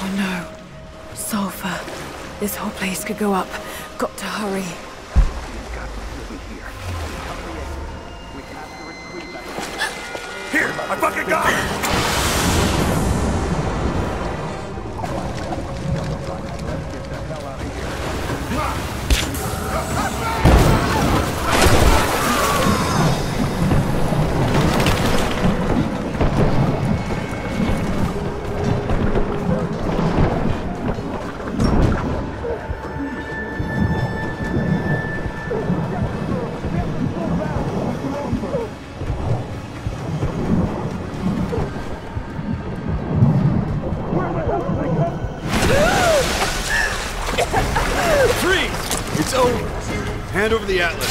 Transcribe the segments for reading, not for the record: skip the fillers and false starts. Oh no. Sulfur. This whole place could go up. Got to hurry. We've got to live here. We have to retreat back. Here! I fucking got it! Let's get the hell out of here. Hand over the Atlas.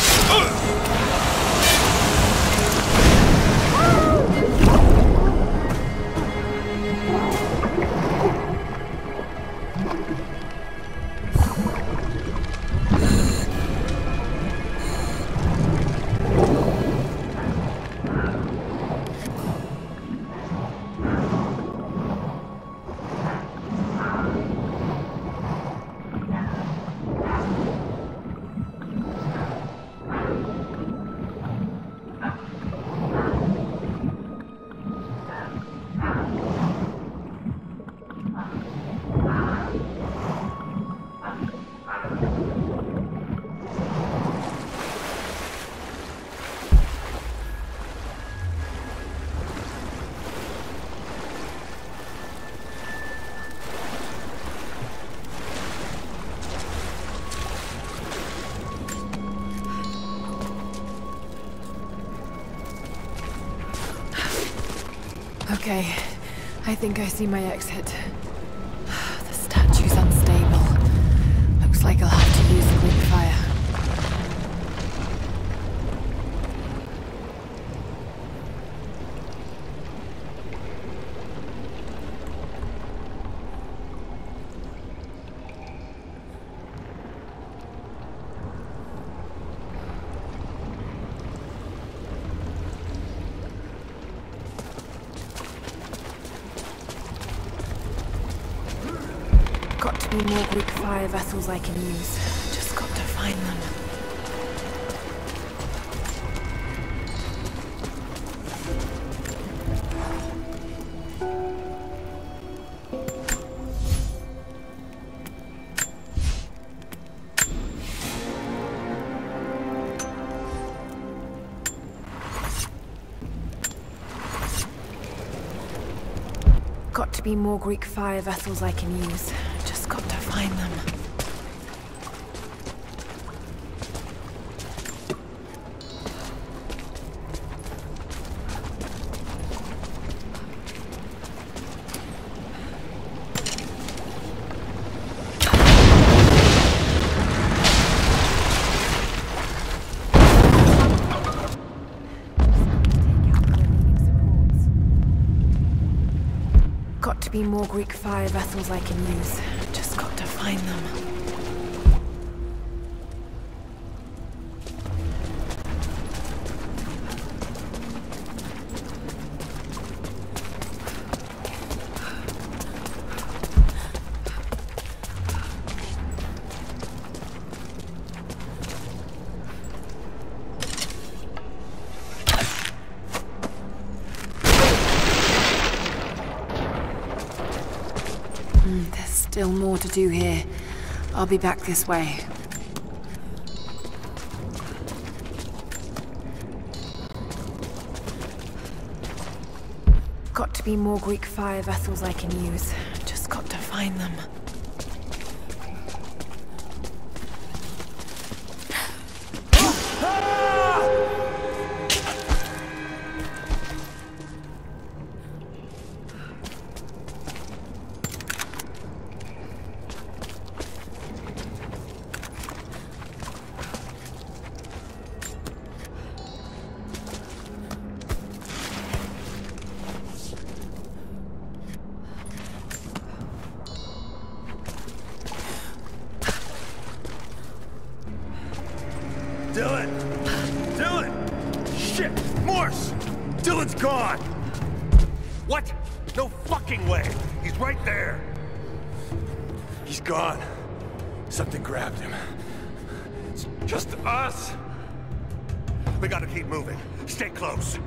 Okay, I think I see my exit. The statue's unstable. Looks like I'll have to use the Greek fire. More Greek fire vessels I can use. Just got to find them. Got to be more Greek fire vessels I can use. Find them. Got to be more Greek fire vessels I can use. Find them. Still more to do here. I'll be back this way. Got to be more Greek fire vessels I can use. Just got to find them. Gone! What? No fucking way! He's right there! He's gone. Something grabbed him. It's just us. We gotta keep moving. Stay close.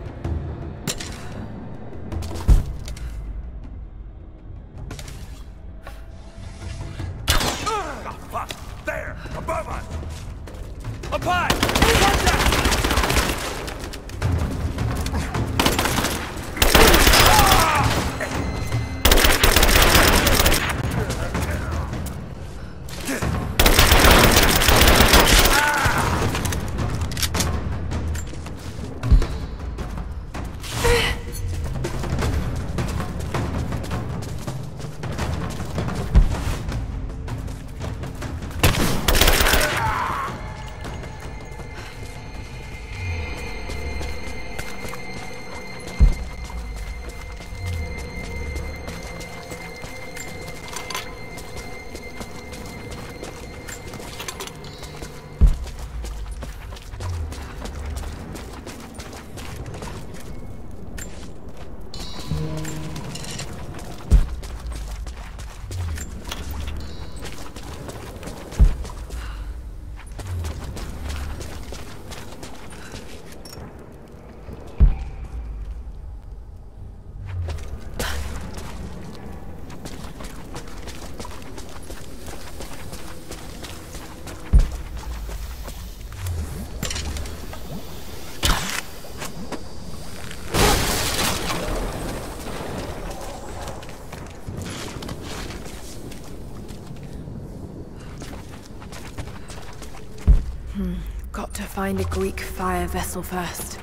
Find a Greek fire vessel first.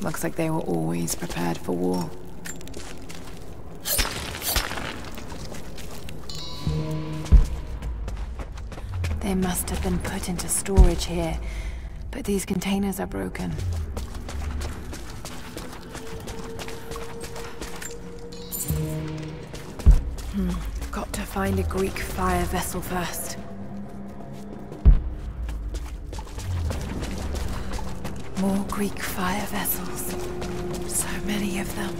Looks like they were always prepared for war. They must have been put into storage here, but these containers are broken. Got to find a Greek fire vessel first. More Greek fire vessels. So many of them.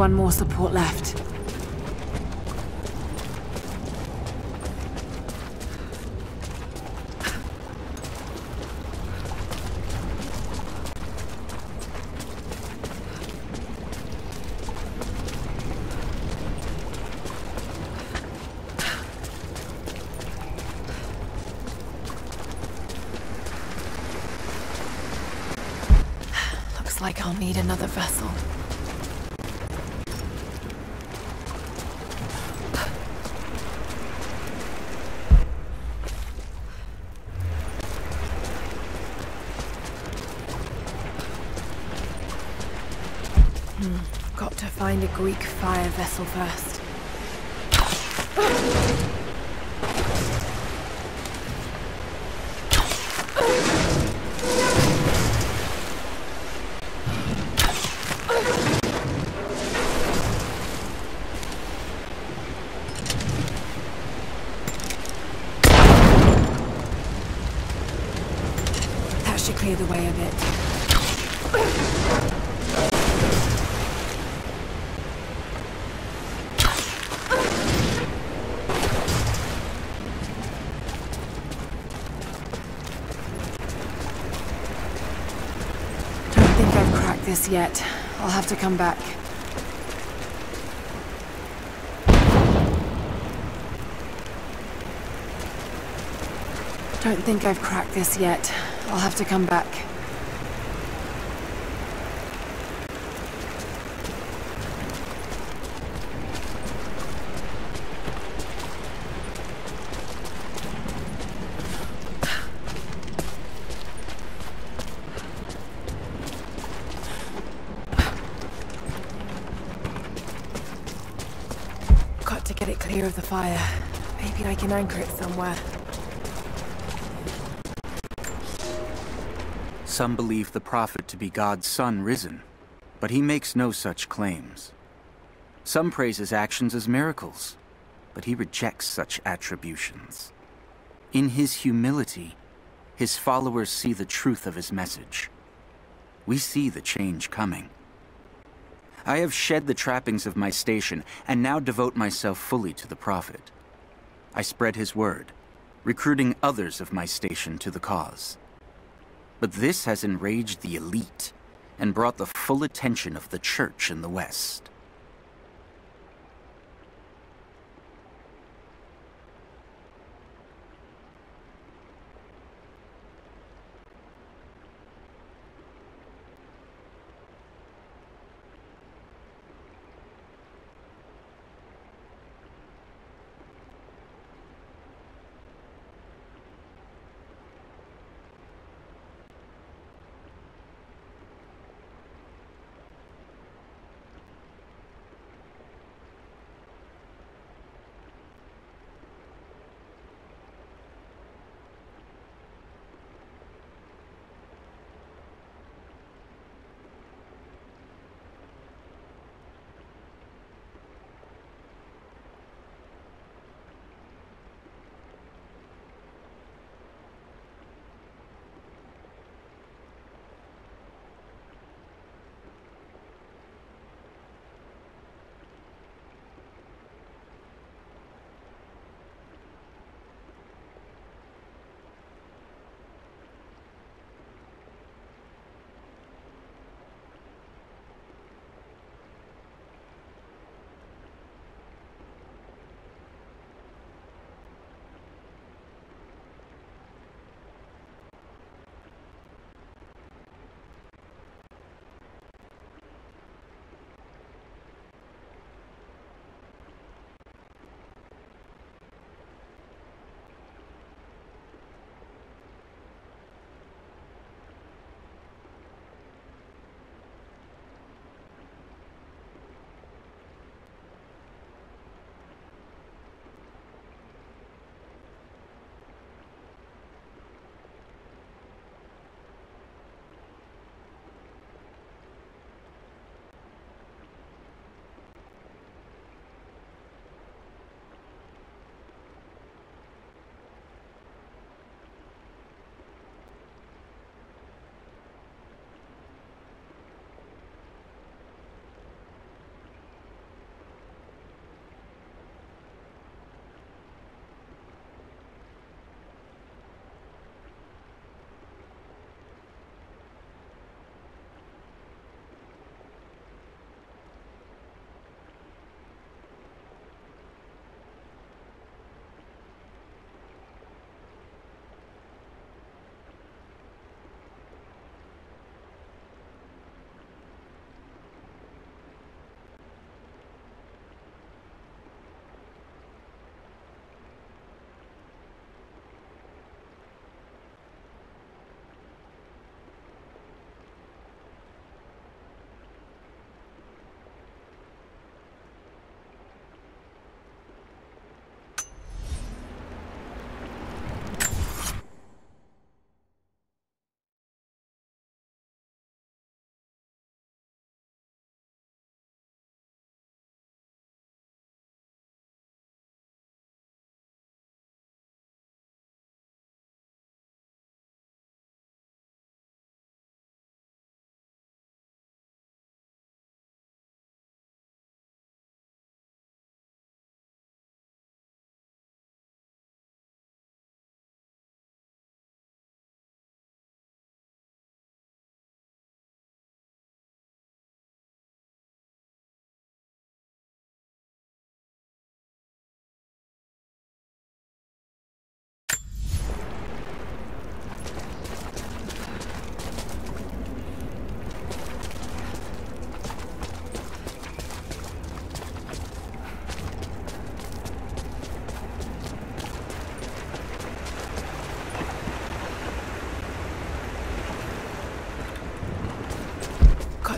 one more support left. Like I'll need another vessel. Got to find a Greek fire vessel first. The way of it. Don't think I've cracked this yet. I'll have to come back. Don't think I've cracked this yet. I'll have to come back. Got to get it clear of the fire. Maybe I can anchor it somewhere. Some believe the prophet to be God's son risen, but he makes no such claims. Some praise his actions as miracles, but he rejects such attributions. In his humility, his followers see the truth of his message. We see the change coming. I have shed the trappings of my station and now devote myself fully to the prophet. I spread his word, recruiting others of my station to the cause. But this has enraged the elite and brought the full attention of the church in the West.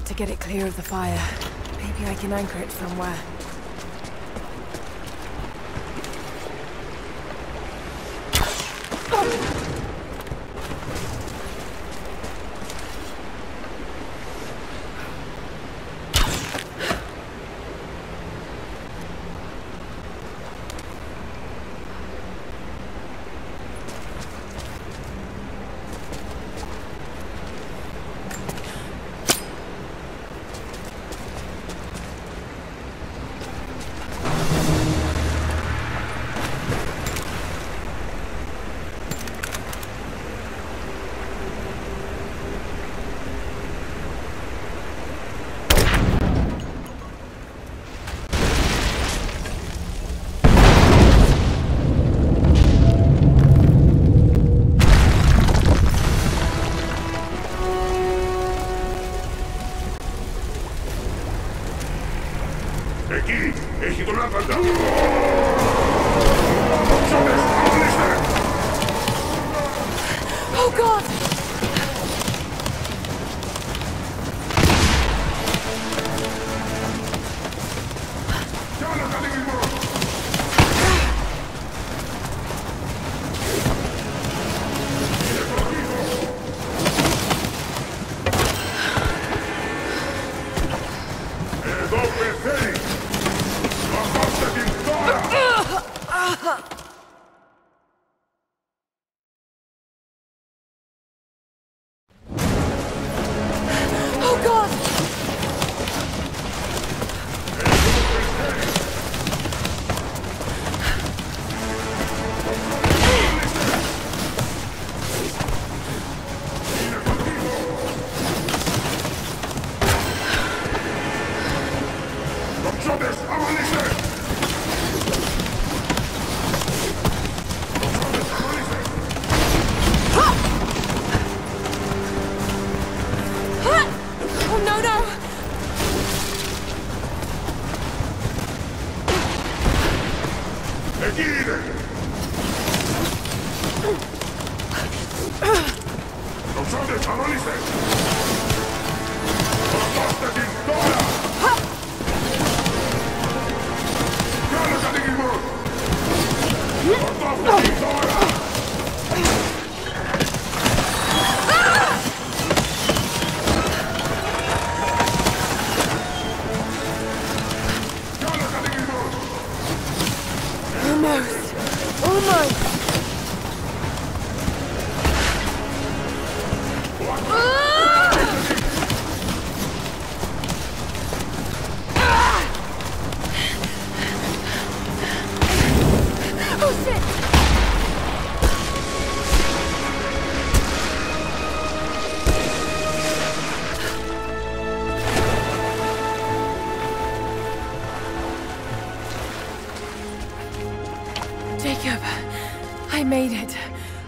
got to get it clear of the fire. Maybe I can anchor it somewhere.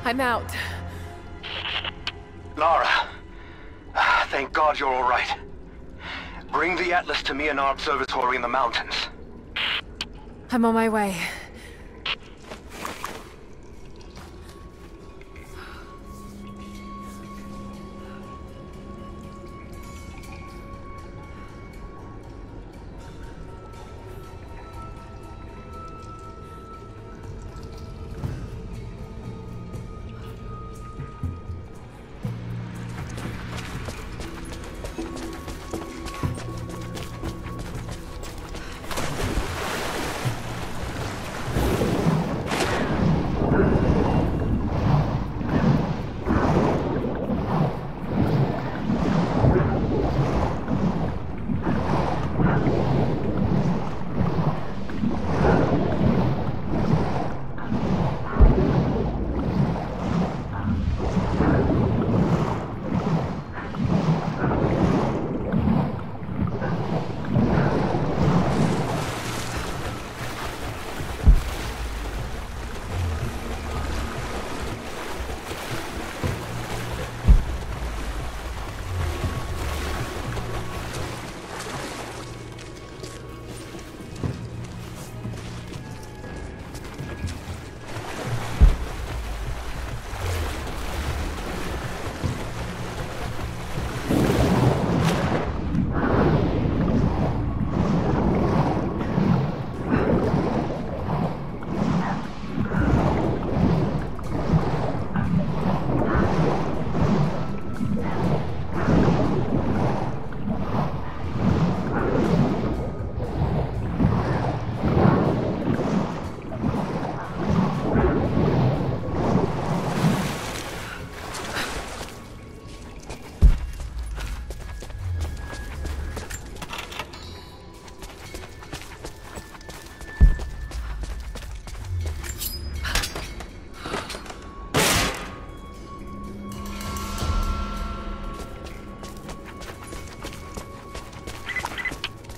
I'm out. Lara, thank God you're all right. Bring the Atlas to me in our observatory in the mountains. I'm on my way.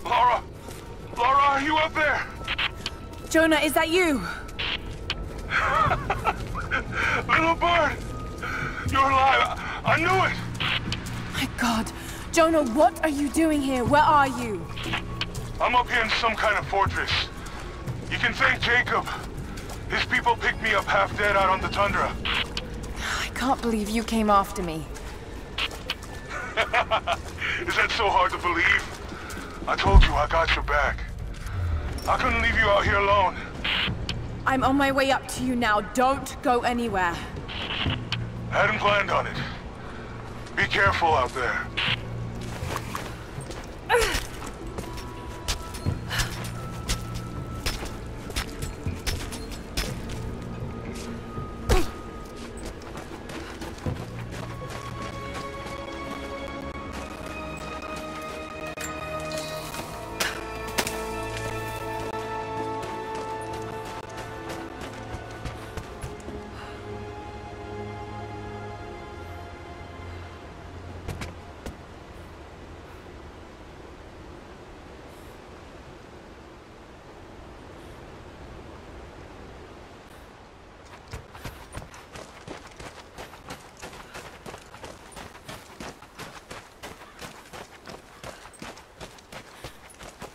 Lara! Lara, are you up there? Jonah, is that you? Little bird! You're alive! I knew it! My God! Jonah, what are you doing here? Where are you? I'm up here in some kind of fortress. You can thank Jacob. His people picked me up half dead out on the tundra. I can't believe you came after me. Is that so hard to believe? I told you I got your back. I couldn't leave you out here alone. I'm on my way up to you now. Don't go anywhere. I hadn't planned on it. Be careful out there.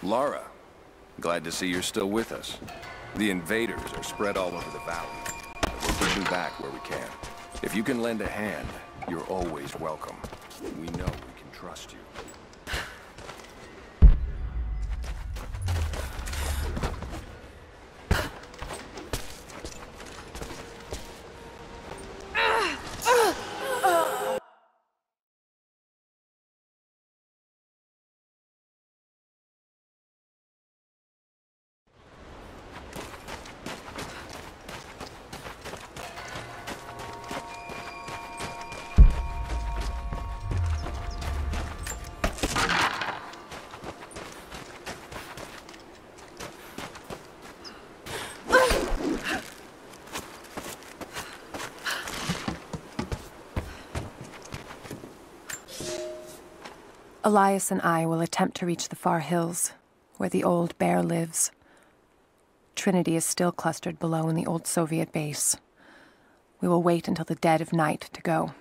Lara, glad to see you're still with us. The invaders are spread all over the valley. We're pushing back where we can. If you can lend a hand, you're always welcome. We know we can trust you. Elias and I will attempt to reach the far hills, where the old bear lives. Trinity is still clustered below in the old Soviet base. We will wait until the dead of night to go.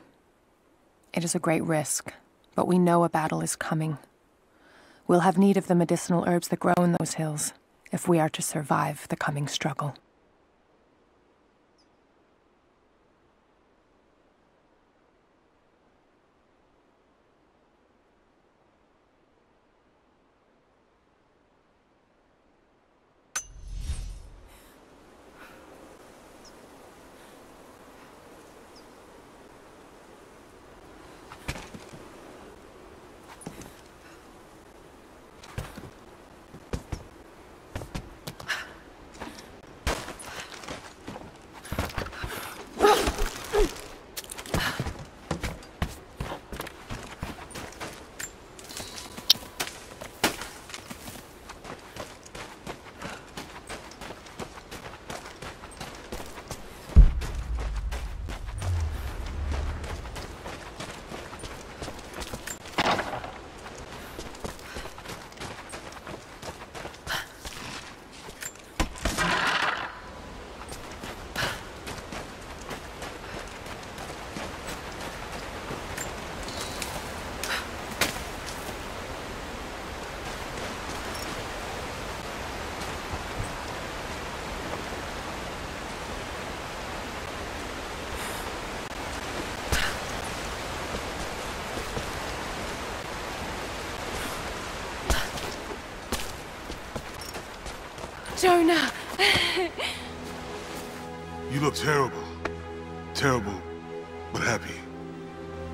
It is a great risk, but we know a battle is coming. We'll have need of the medicinal herbs that grow in those hills, if we are to survive the coming struggle. Jonah! You look terrible. Terrible, but happy.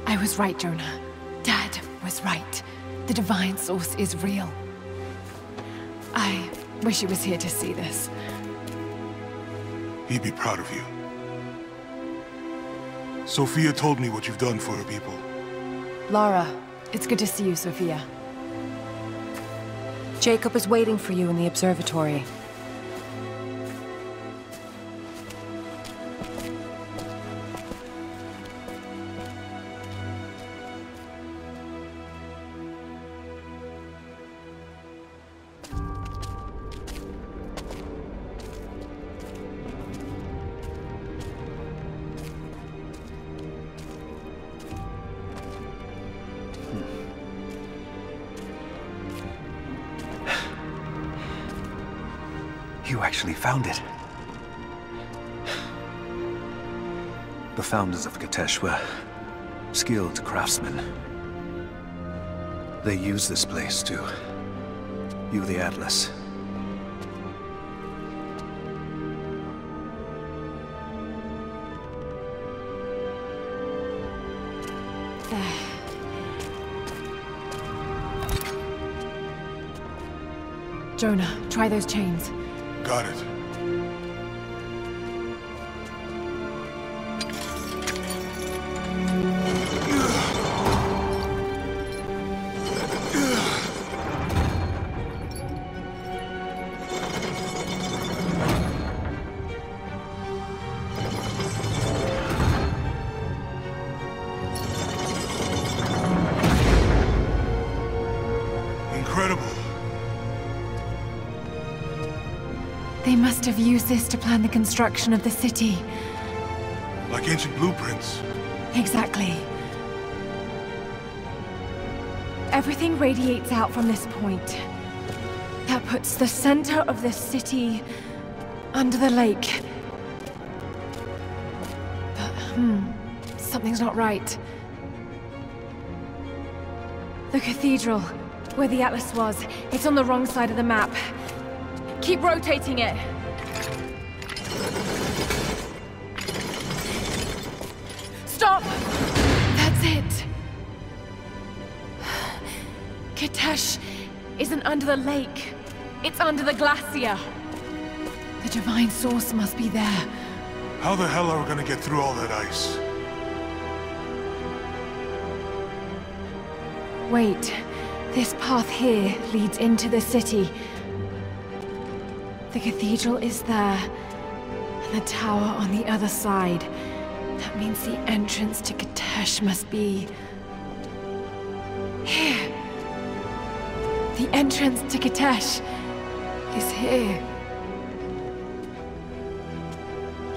I was right, Jonah. Dad was right. The Divine Source is real. I wish he was here to see this. He'd be proud of you. Sophia told me what you've done for her people. Lara, it's good to see you, Sophia. Jacob is waiting for you in the observatory. You actually found it. The founders of Kitezh were skilled craftsmen. They used this place to view the Atlas. Jonah, try those chains. Got it. Have used this to plan the construction of the city. Like ancient blueprints. Exactly. Everything radiates out from this point. That puts the center of the city under the lake. But, something's not right. The cathedral, where the Atlas was, it's on the wrong side of the map. Keep rotating it. Stop! That's it! Kitezh isn't under the lake. It's under the glacier. The Divine Source must be there. How the hell are we gonna get through all that ice? Wait. This path here leads into the city. The cathedral is there, and the tower on the other side. That means the entrance to Kitezh must be... here! The entrance to Kitezh is here.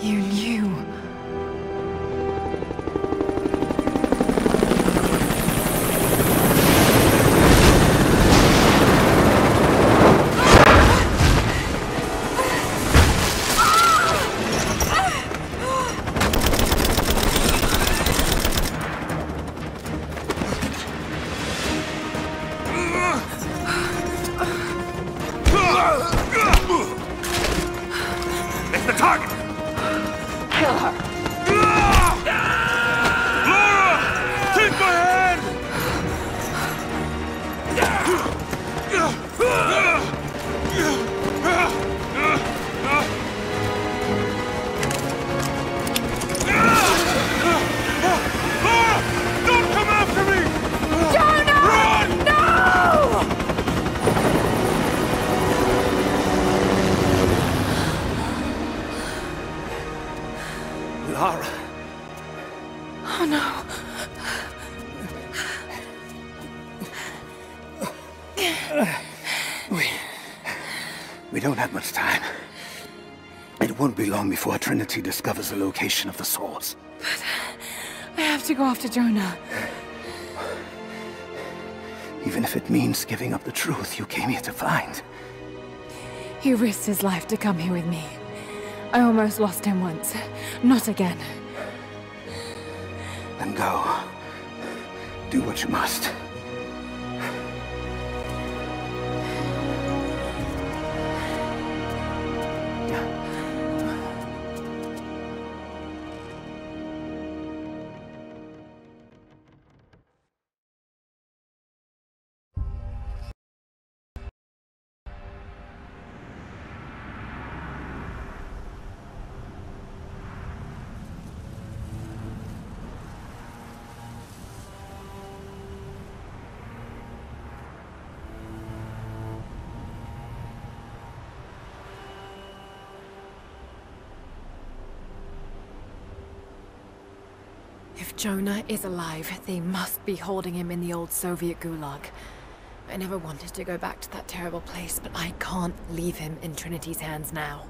You knew. Before Trinity discovers the location of the source. But I have to go after Jonah. Even if it means giving up the truth you came here to find. He risked his life to come here with me. I almost lost him once. Not again. Then go. Do what you must. If Jonah is alive, they must be holding him in the old Soviet gulag. I never wanted to go back to that terrible place, but I can't leave him in Trinity's hands now.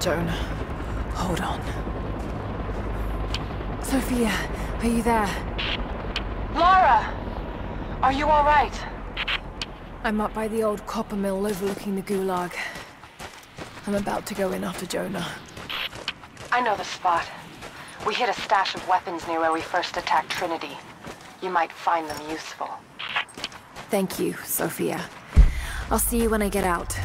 Jonah, hold on. Sophia, are you there? Lara! Are you all right? I'm up by the old copper mill overlooking the gulag. I'm about to go in after Jonah. I know the spot. We hid a stash of weapons near where we first attacked Trinity. You might find them useful. Thank you, Sophia. I'll see you when I get out.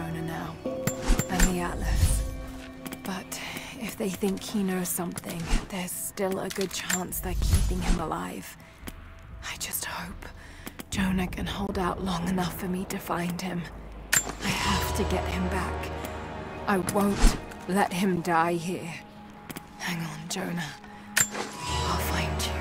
Jonah now, and the Atlas. But if they think he knows something, there's still a good chance they're keeping him alive. I just hope Jonah can hold out long enough for me to find him. I have to get him back. I won't let him die here. Hang on, Jonah. I'll find you.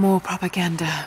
More propaganda.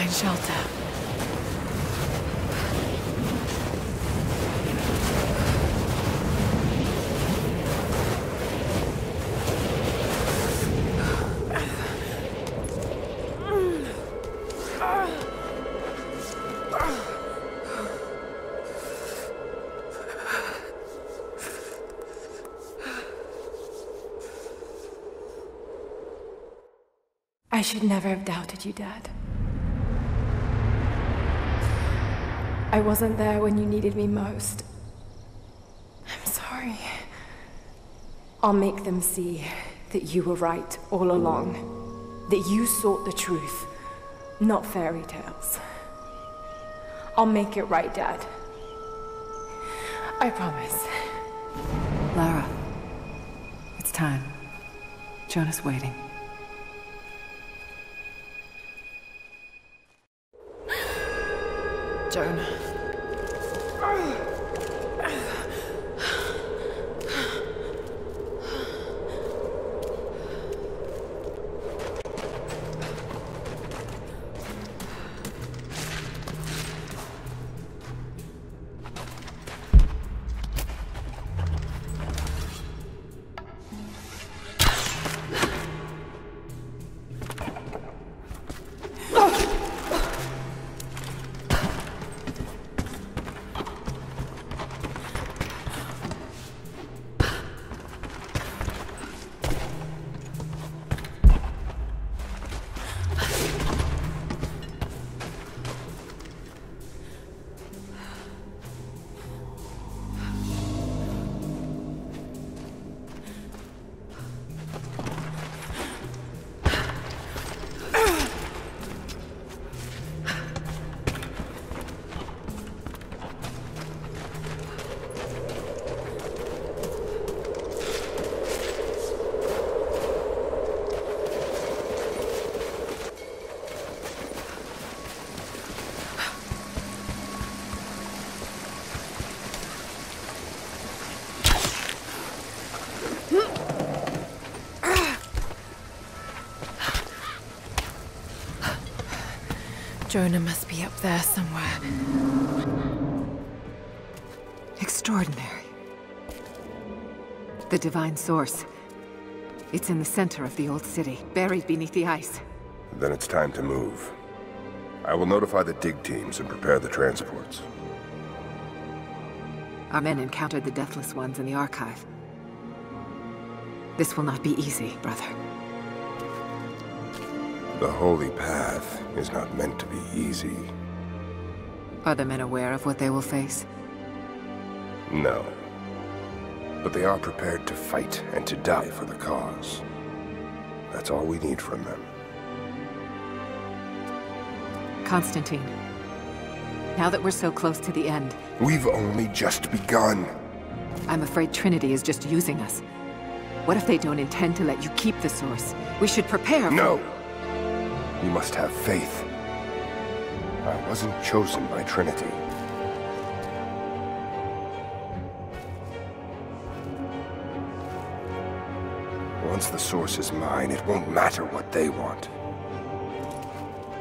find shelter. I should never have doubted you, Dad. I wasn't there when you needed me most. I'm sorry. I'll make them see that you were right all along. That you sought the truth, not fairy tales. I'll make it right, Dad. I promise. Lara, it's time. Jonah's waiting. Jonah. Jonah must be up there somewhere. Extraordinary. The Divine Source. It's in the center of the old city, buried beneath the ice. Then it's time to move. I will notify the dig teams and prepare the transports. Our men encountered the Deathless Ones in the Archive. This will not be easy, brother. The holy path is not meant to be easy. Are the men aware of what they will face? No. But they are prepared to fight and to die for the cause. That's all we need from them. Constantine, now that we're so close to the end... We've only just begun. I'm afraid Trinity is just using us. What if they don't intend to let you keep the source? We should prepare... No! You must have faith. I wasn't chosen by Trinity. Once the source is mine, it won't matter what they want.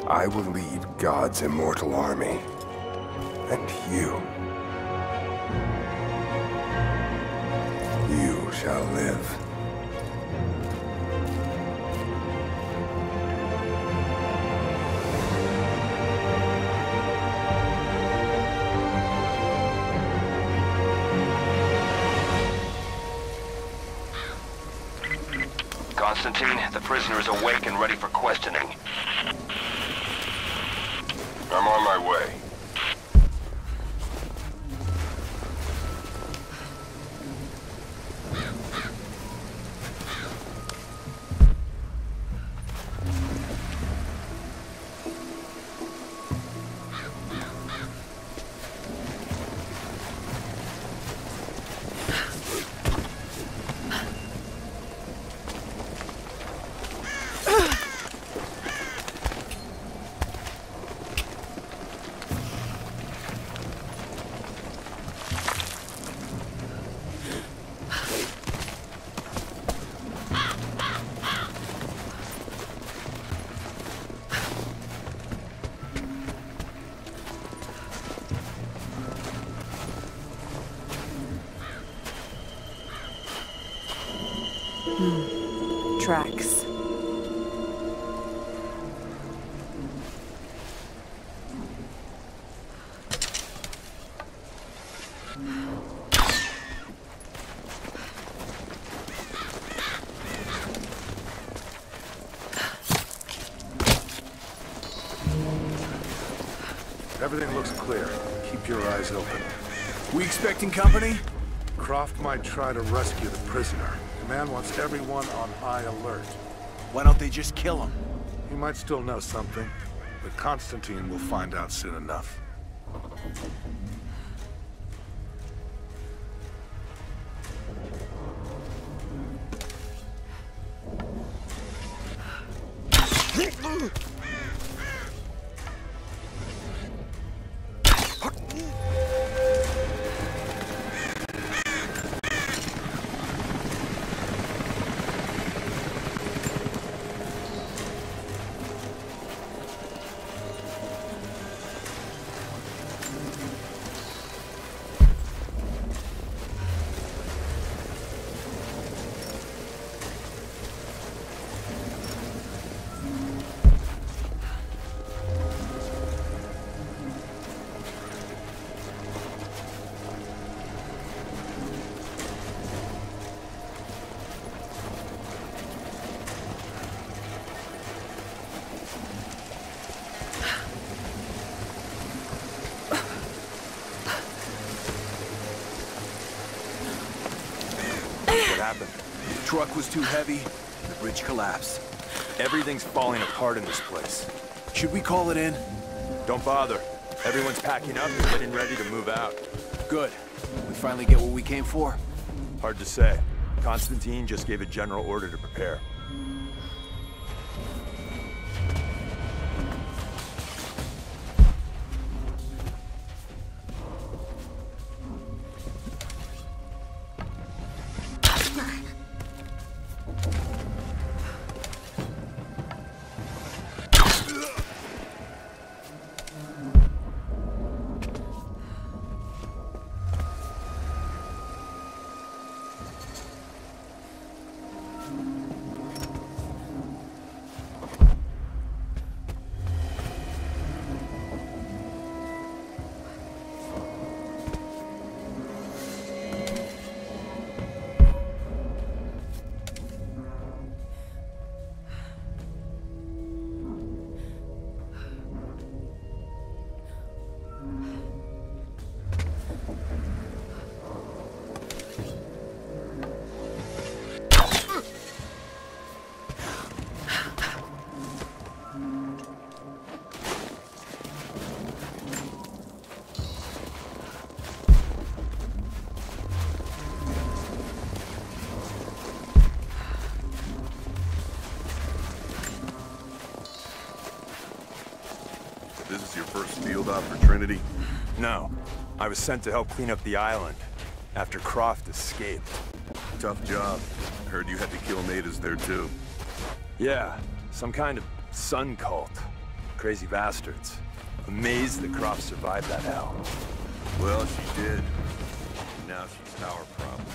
I will lead God's immortal army. And you shall live. Constantine, the prisoner is awake and ready for questioning. I'm on my way. Tracks. Everything looks clear. Keep your eyes open. We expecting company? Croft might try to rescue the prisoner. The man wants everyone on high alert. Why don't they just kill him? He might still know something, but Constantine will find out soon enough. The truck was too heavy, the bridge collapsed. Everything's falling apart in this place. Should we call it in? Don't bother. Everyone's packing up and getting ready to move out. Good. We finally get what we came for? Hard to say. Constantine just gave a general order to prepare. For Trinity? No. I was sent to help clean up the island after Croft escaped. Tough job. Heard you had to kill natives there too. Yeah, some kind of sun cult. Crazy bastards. Amazed that Croft survived that hell. Well, she did. Now she's our problem.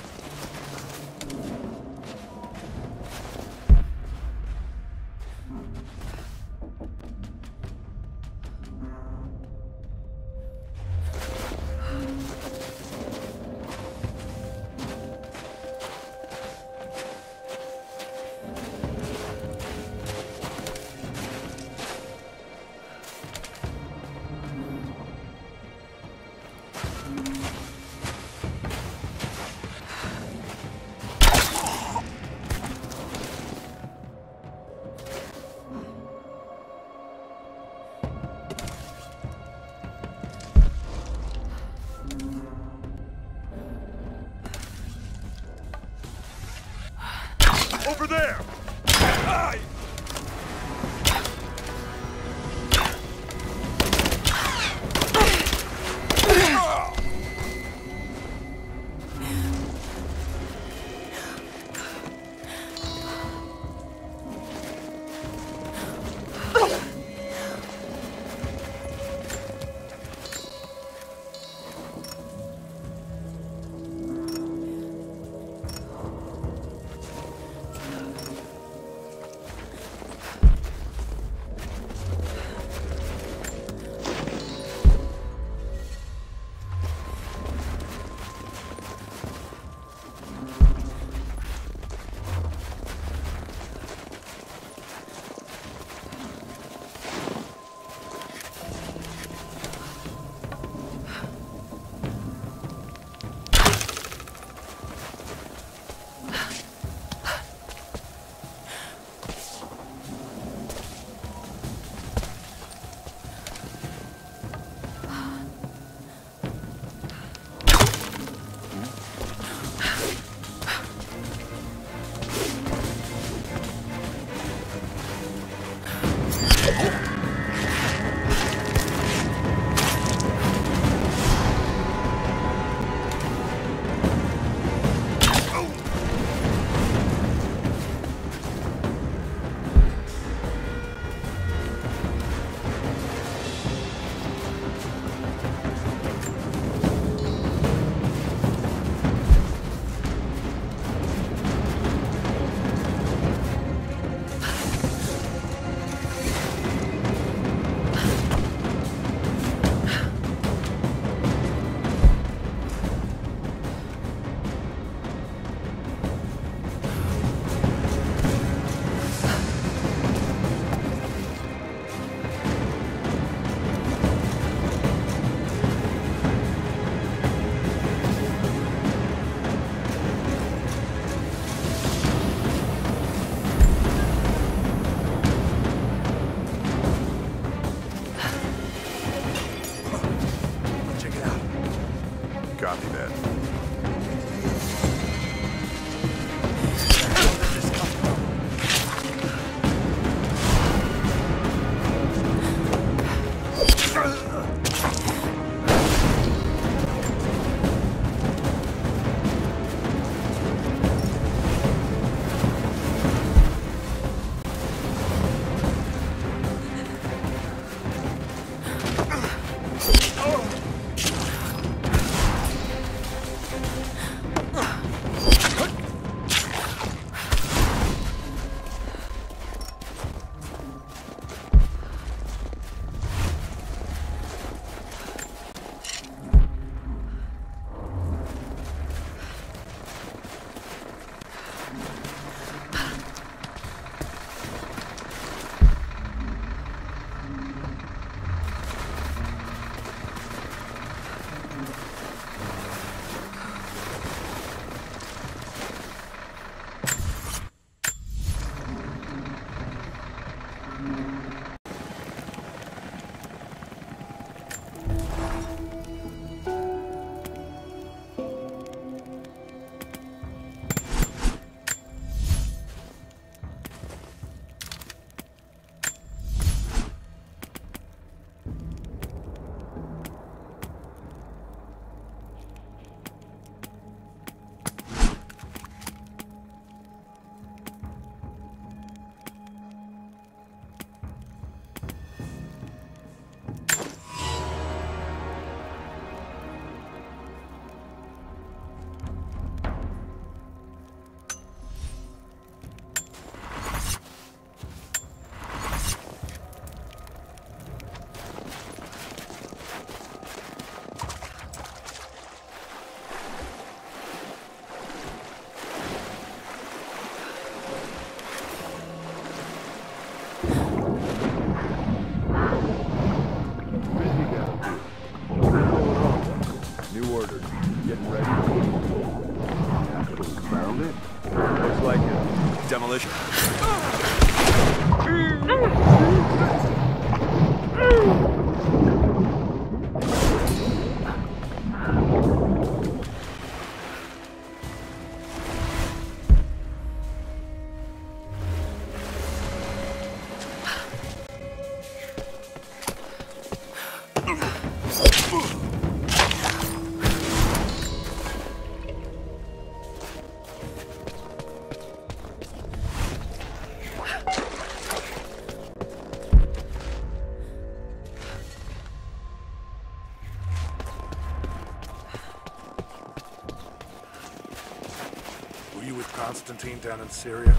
Constantine down in Syria?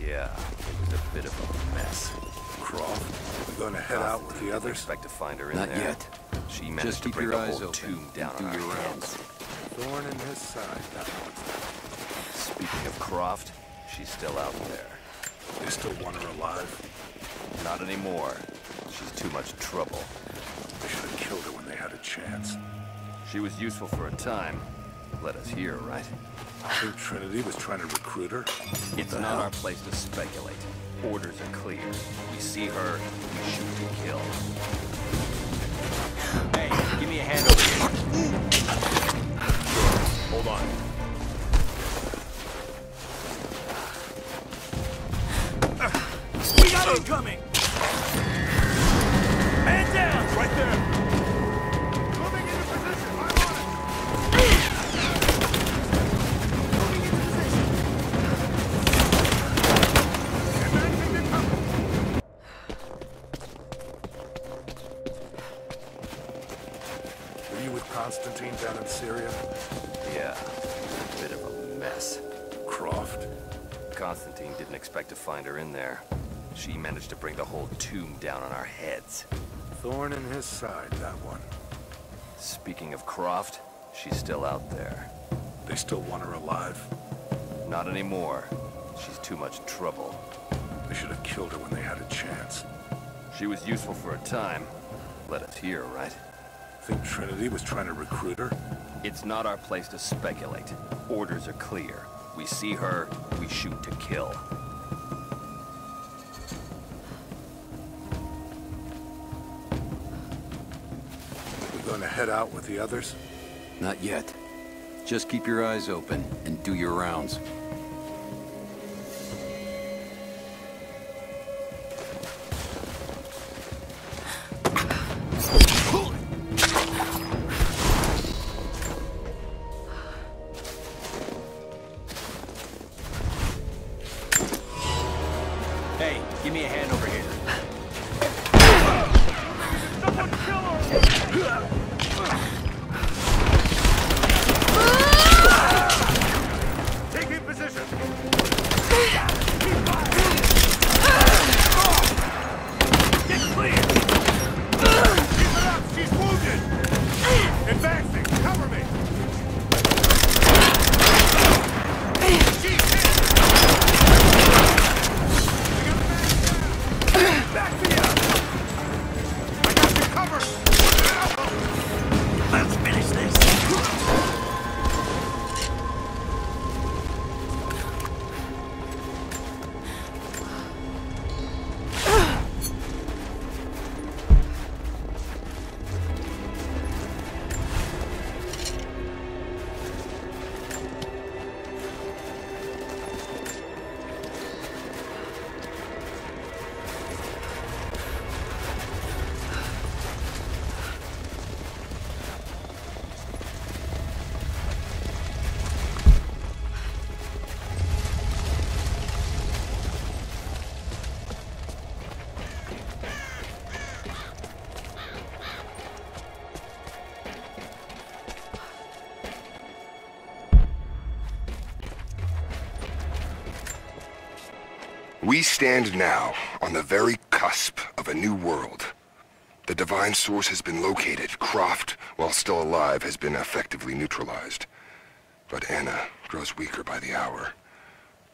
Yeah, it was a bit of a mess. Croft, we're going to head out with the others? Expect to find her in there. Not yet. She managed to bring the whole tomb down on her hands. Thorn in his side, that one. Speaking of Croft, she's still out there. They still want her alive? Not anymore. She's too much trouble. They should have killed her when they had a chance. She was useful for a time. Let us hear, right? I think Trinity was trying to recruit her. It's not our place to speculate. Orders are clear. We see her, we shoot to kill. Hey, give me a hand over here. Sure, hold on. We got incoming! Hands down! Right there! Down in Syria? Yeah, a bit of a mess. Croft? Constantine didn't expect to find her in there. She managed to bring the whole tomb down on our heads. Thorn in his side, that one. Speaking of Croft, she's still out there. They still want her alive? Not anymore. She's too much trouble. They should have killed her when they had a chance. She was useful for a time. Let us hear, right? I think Trinity was trying to recruit her? It's not our place to speculate. Orders are clear. We see her, we shoot to kill. We're going to head out with the others? Not yet. Just keep your eyes open and do your rounds. Cover me! She's hit! We stand now on the very cusp of a new world. The Divine Source has been located. Croft, while still alive, has been effectively neutralized. But Anna grows weaker by the hour.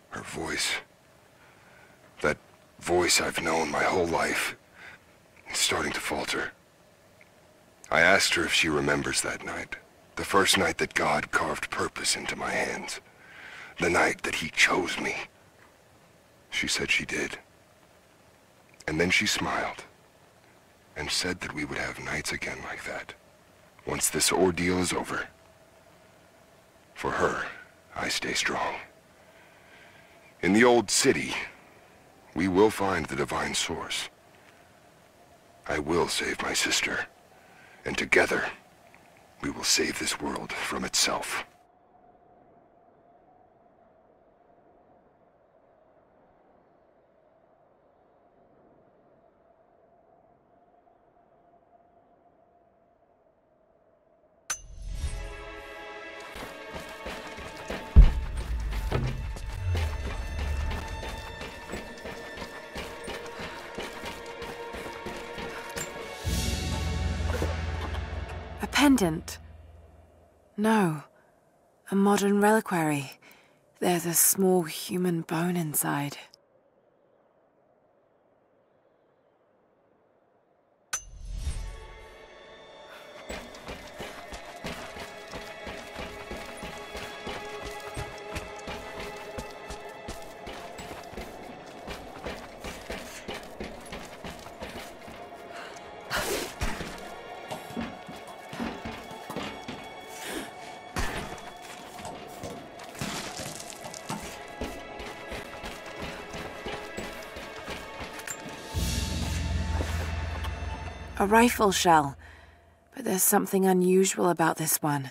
Her voice... that voice I've known my whole life is starting to falter. I asked her if she remembers that night. The first night that God carved purpose into my hands. The night that he chose me. She said she did. And then she smiled and said that we would have nights again like that, once this ordeal is over. For her, I stay strong. In the old city, we will find the Divine Source. I will save my sister, and together, we will save this world from itself. Pendant? No. A modern reliquary. There's a small human bone inside. A rifle shell, but there's something unusual about this one.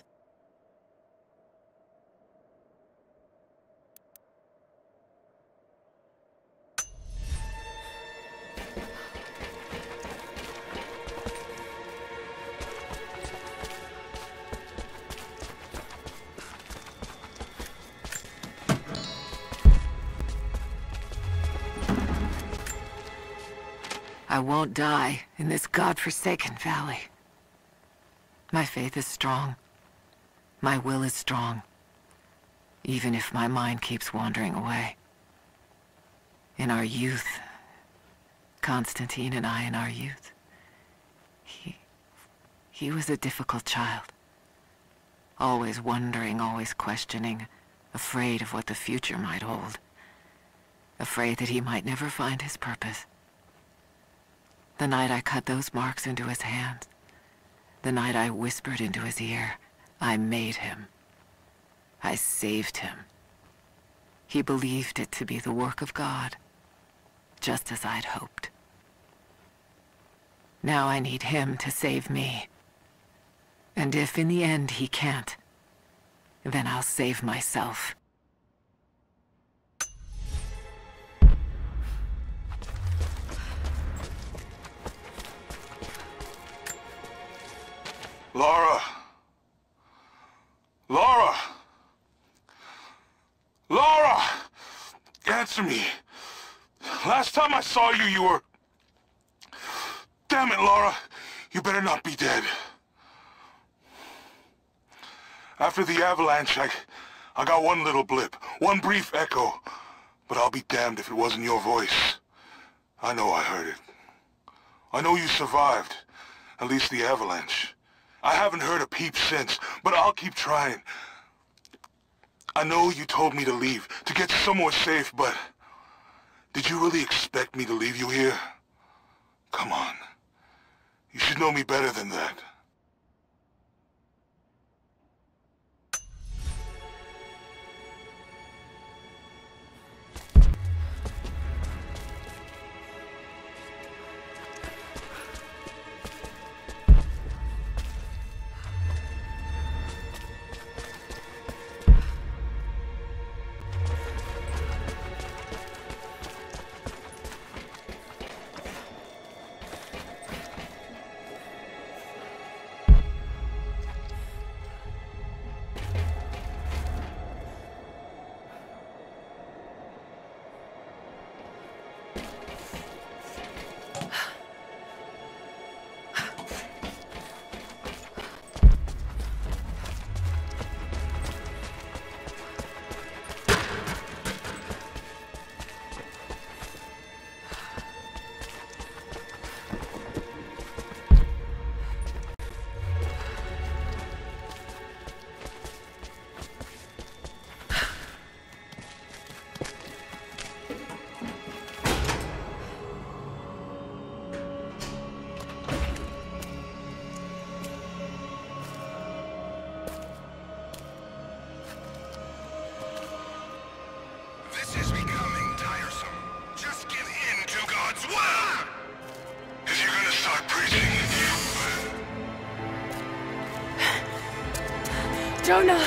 I won't die in this godforsaken valley. My faith is strong. My will is strong. Even if my mind keeps wandering away. In our youth, Constantine and I in our youth, he was a difficult child. Always wondering, always questioning, afraid of what the future might hold. Afraid that he might never find his purpose. The night I cut those marks into his hands, the night I whispered into his ear, I made him. I saved him. He believed it to be the work of God, just as I'd hoped. Now I need him to save me. And if in the end he can't, then I'll save myself. Lara! Lara! Lara! Answer me! Last time I saw you, you were... Damn it, Lara! You better not be dead. After the avalanche, I got one little blip, one brief echo. But I'll be damned if it wasn't your voice. I know I heard it. I know you survived, at least the avalanche. I haven't heard a peep since, but I'll keep trying. I know you told me to leave, to get somewhere safe, but... did you really expect me to leave you here? Come on. You should know me better than that. Jonah!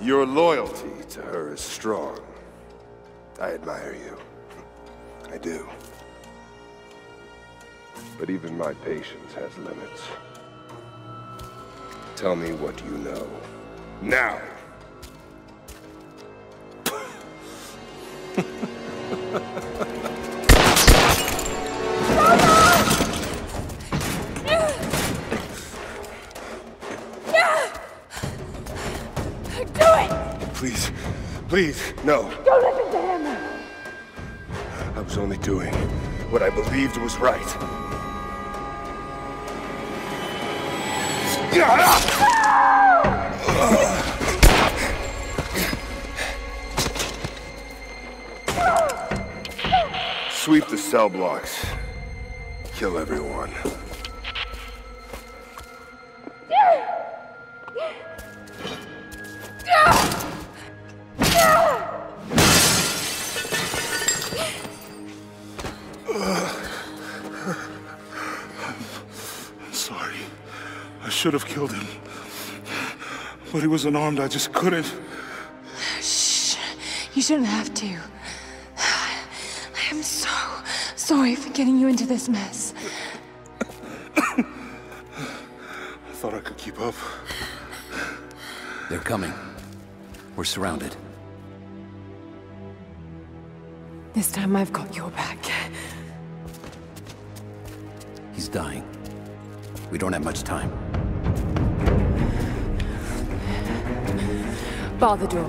Your loyalty to her is strong. I admire you. I do. But even my patience has limits. Tell me what you know. Now! Please, no. Don't listen to him! I was only doing what I believed was right. No! Sweep the cell blocks. Kill everyone. I should have killed him, but he was unarmed. I just couldn't. Shh, you shouldn't have to. I am so sorry for getting you into this mess. I thought I could keep up. They're coming. We're surrounded. This time I've got your back. He's dying. We don't have much time. Bar the door.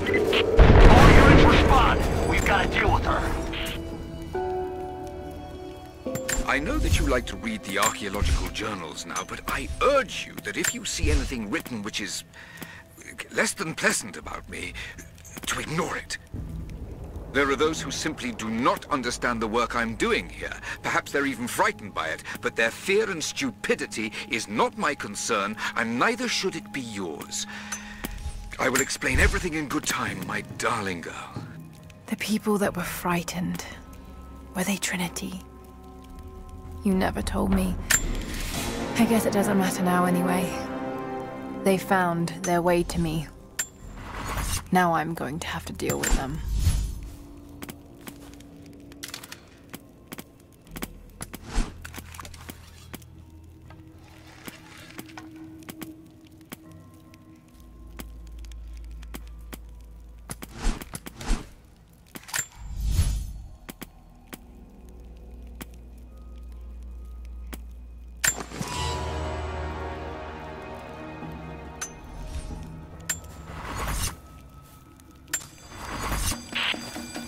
All units respond. We've got to deal with her. I know that you like to read the archaeological journals now, but I urge you that if you see anything written which is less than pleasant about me, to ignore it. There are those who simply do not understand the work I'm doing here. Perhaps they're even frightened by it, but their fear and stupidity is not my concern, and neither should it be yours. I will explain everything in good time, my darling girl. The people that were frightened, were they Trinity? You never told me. I guess it doesn't matter now anyway. They found their way to me. Now I'm going to have to deal with them.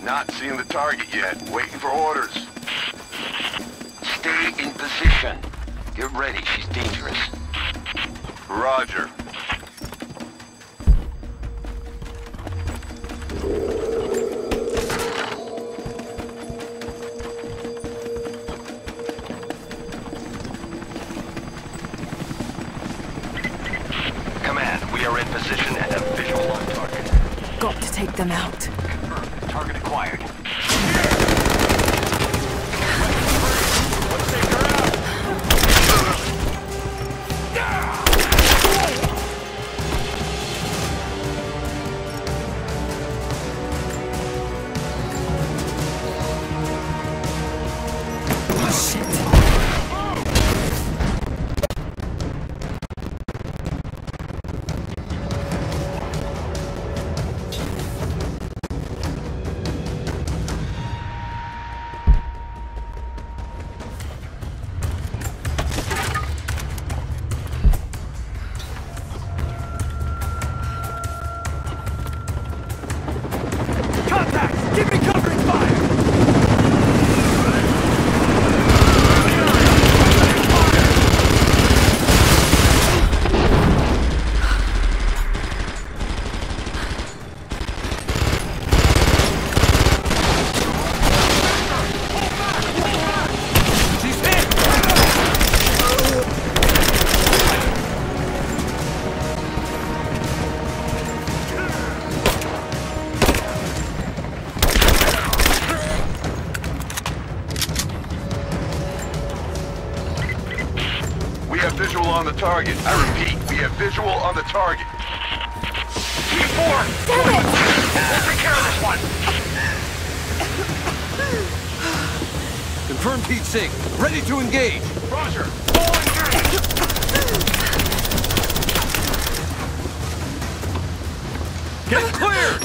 Not seeing the target yet. Waiting for orders. Stay in position. Get ready. She's dangerous. Roger. Take them out. Confirmed. Target acquired. Target. I repeat, we have visual on the target. T4! Damn it! Let's take care of this one! Confirm Pete Singh. Ready to engage. Roger. All engaged. Get cleared!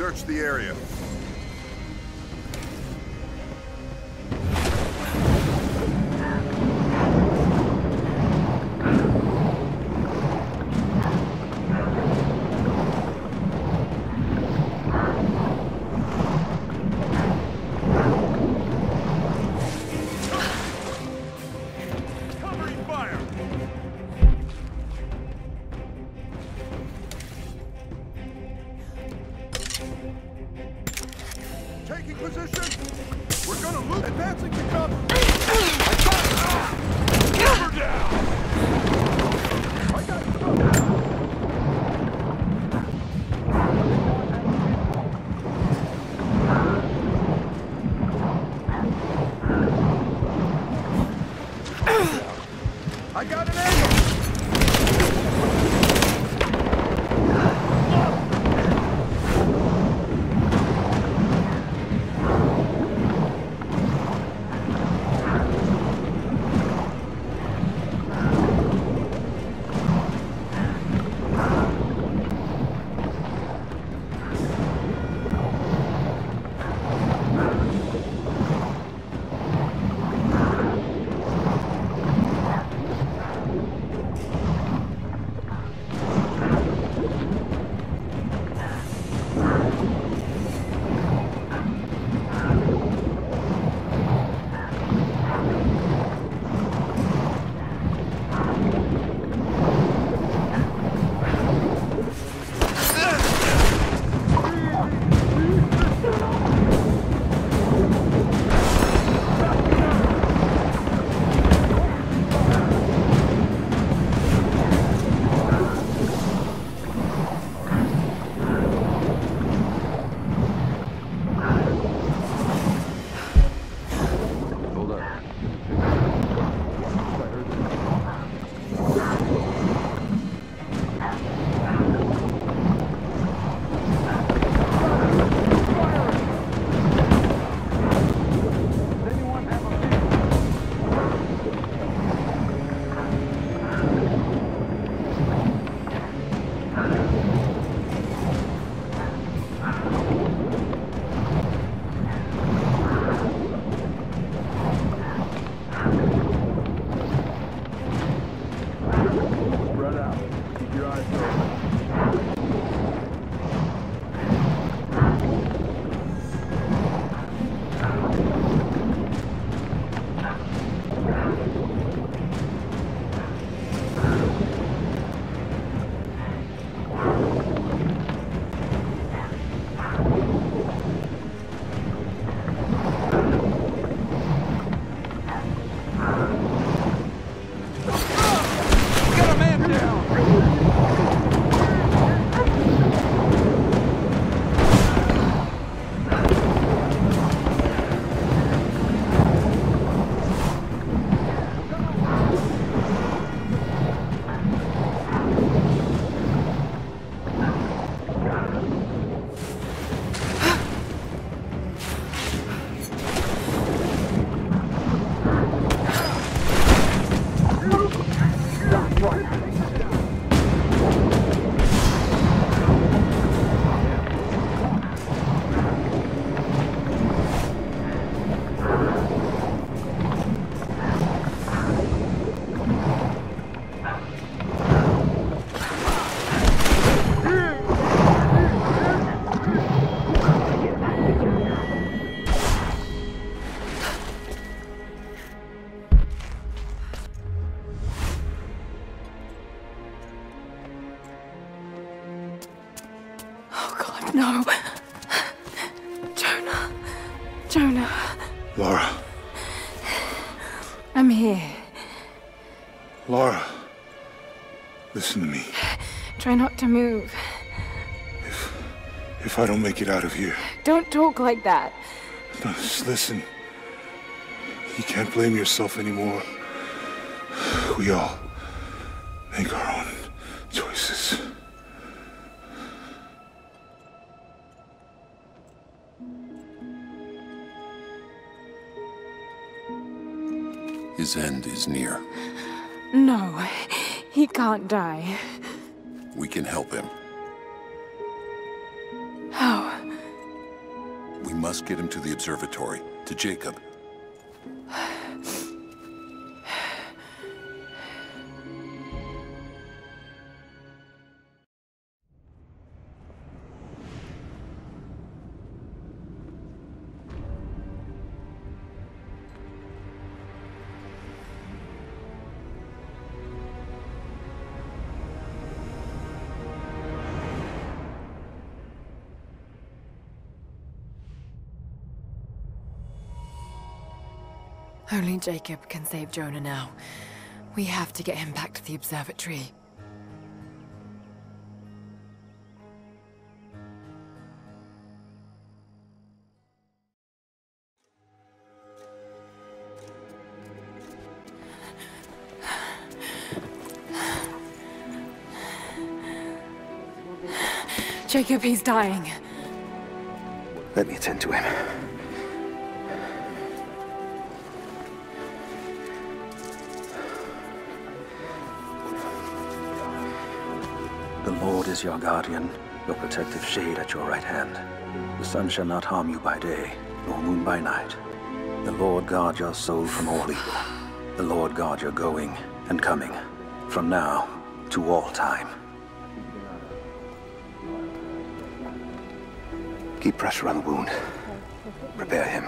Search the area. Try not to move. If I don't make it out of here... Don't talk like that. No, just listen. You can't blame yourself anymore. We all make our own choices. His end is near. No, he can't die. We can help him. How? must get him to the observatory, to Jacob. Only Jacob can save Jonah now. We have to get him back to the observatory. Jacob, he's dying. Let me attend to him. The Lord is your guardian, your protective shade at your right hand. The sun shall not harm you by day, nor moon by night. The Lord guard your soul from all evil. The Lord guard your going and coming, from now to all time. Keep pressure on the wound. Prepare him.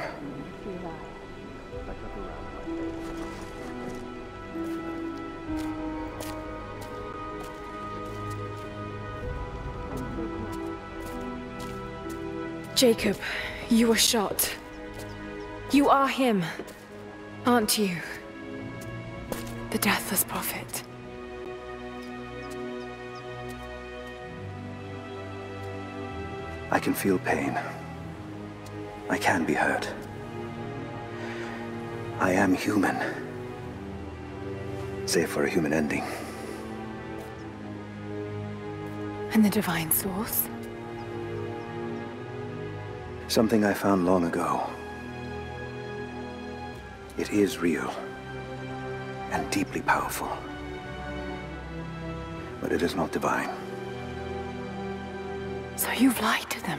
Jacob, you were shot. You are him, aren't you? The Deathless Prophet. I can feel pain. I can be hurt. I am human. Save for a human ending. And the Divine Source? Something I found long ago. It is real and deeply powerful, but it is not divine. So you've lied to them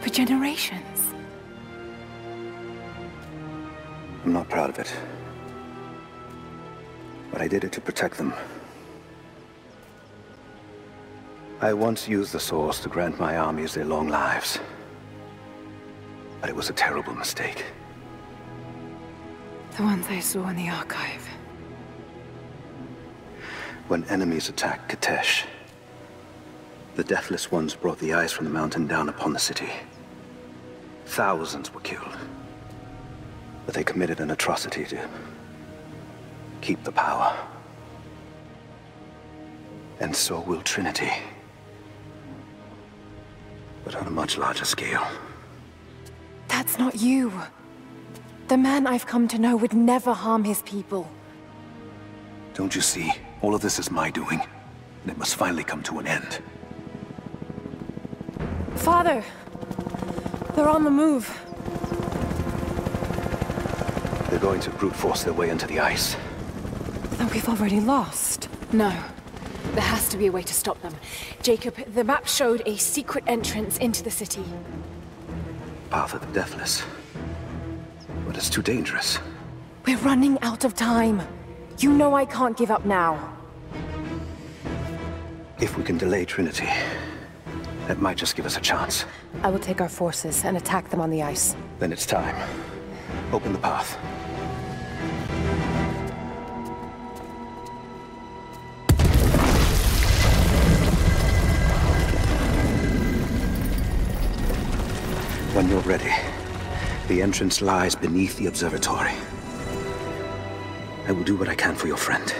for generations. I'm not proud of it, but I did it to protect them. I once used the Source to grant my armies their long lives. But it was a terrible mistake. The ones I saw in the archive. When enemies attacked Kitezh, the Deathless Ones brought the ice from the mountain down upon the city. Thousands were killed. But they committed an atrocity to keep the power. And so will Trinity. But on a much larger scale. That's not you. The man I've come to know would never harm his people. Don't you see? All of this is my doing, and it must finally come to an end. Father! They're on the move. They're going to brute force their way into the ice. Then we've already lost. No. There has to be a way to stop them. Jacob, the map showed a secret entrance into the city. Path of the Deathless, but it's too dangerous. We're running out of time. You know I can't give up now. If we can delay Trinity, that might just give us a chance. I will take our forces and attack them on the ice. Then it's time. Open the path. When you're ready, the entrance lies beneath the observatory. I will do what I can for your friend.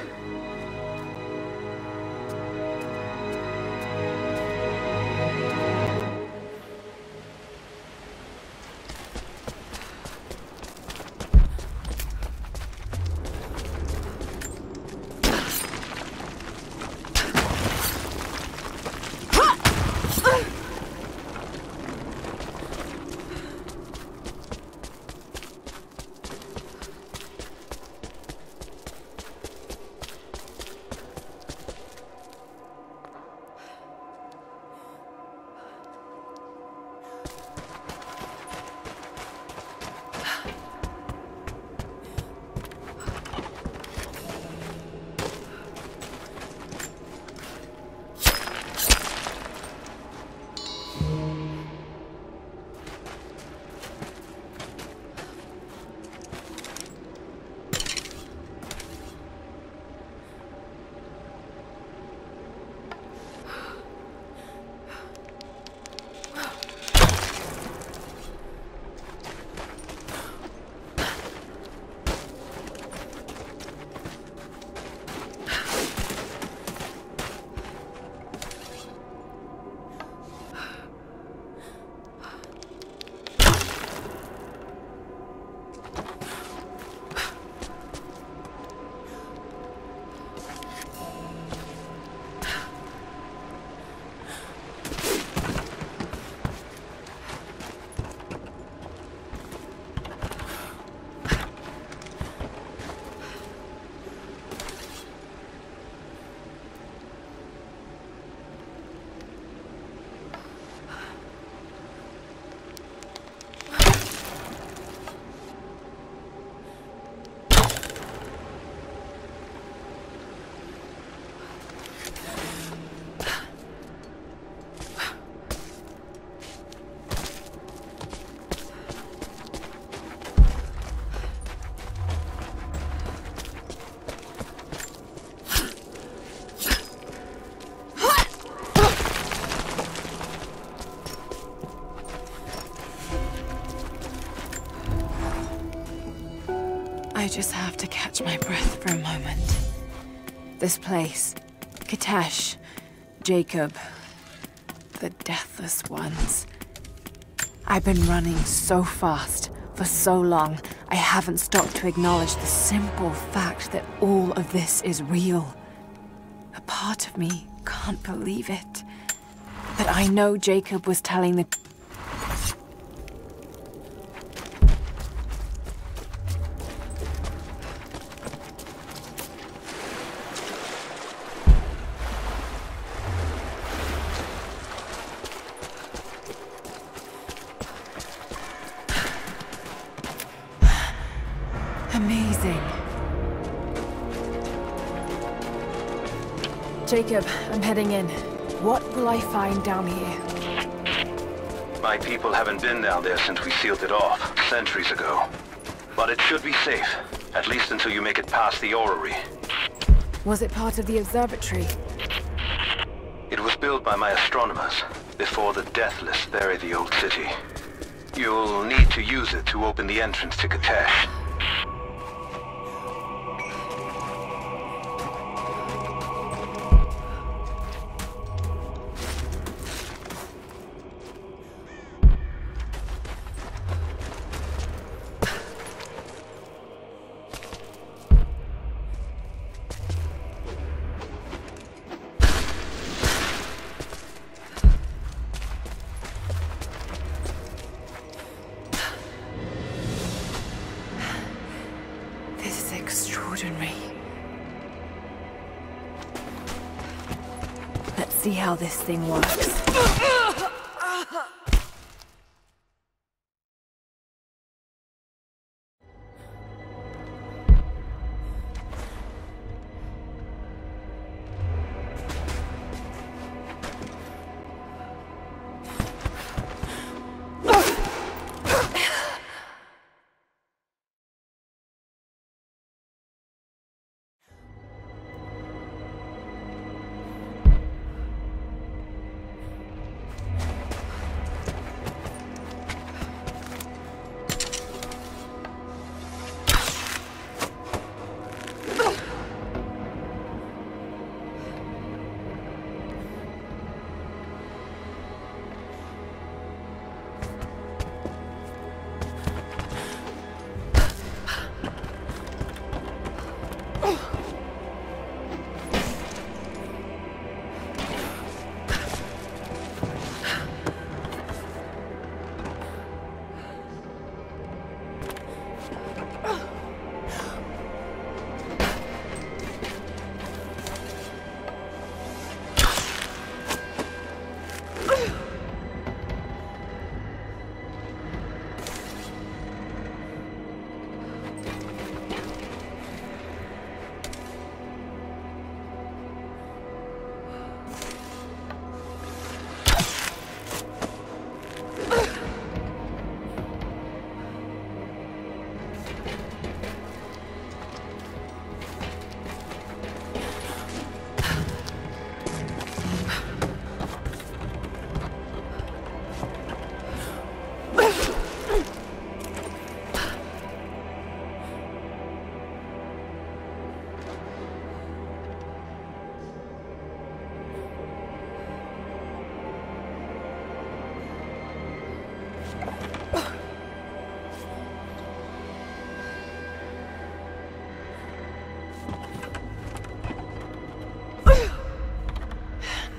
I just have to catch my breath for a moment. This place, Kitezh, Jacob, the Deathless Ones. I've been running so fast for so long, I haven't stopped to acknowledge the simple fact that all of this is real. A part of me can't believe it. But I know Jacob was telling the... Jacob, I'm heading in. What will I find down here? My people haven't been down there since we sealed it off, centuries ago. But it should be safe, at least until you make it past the orrery. Was it part of the observatory? It was built by my astronomers, before the Deathless buried the old city. You'll need to use it to open the entrance to Kitezh. Let's see how this thing works.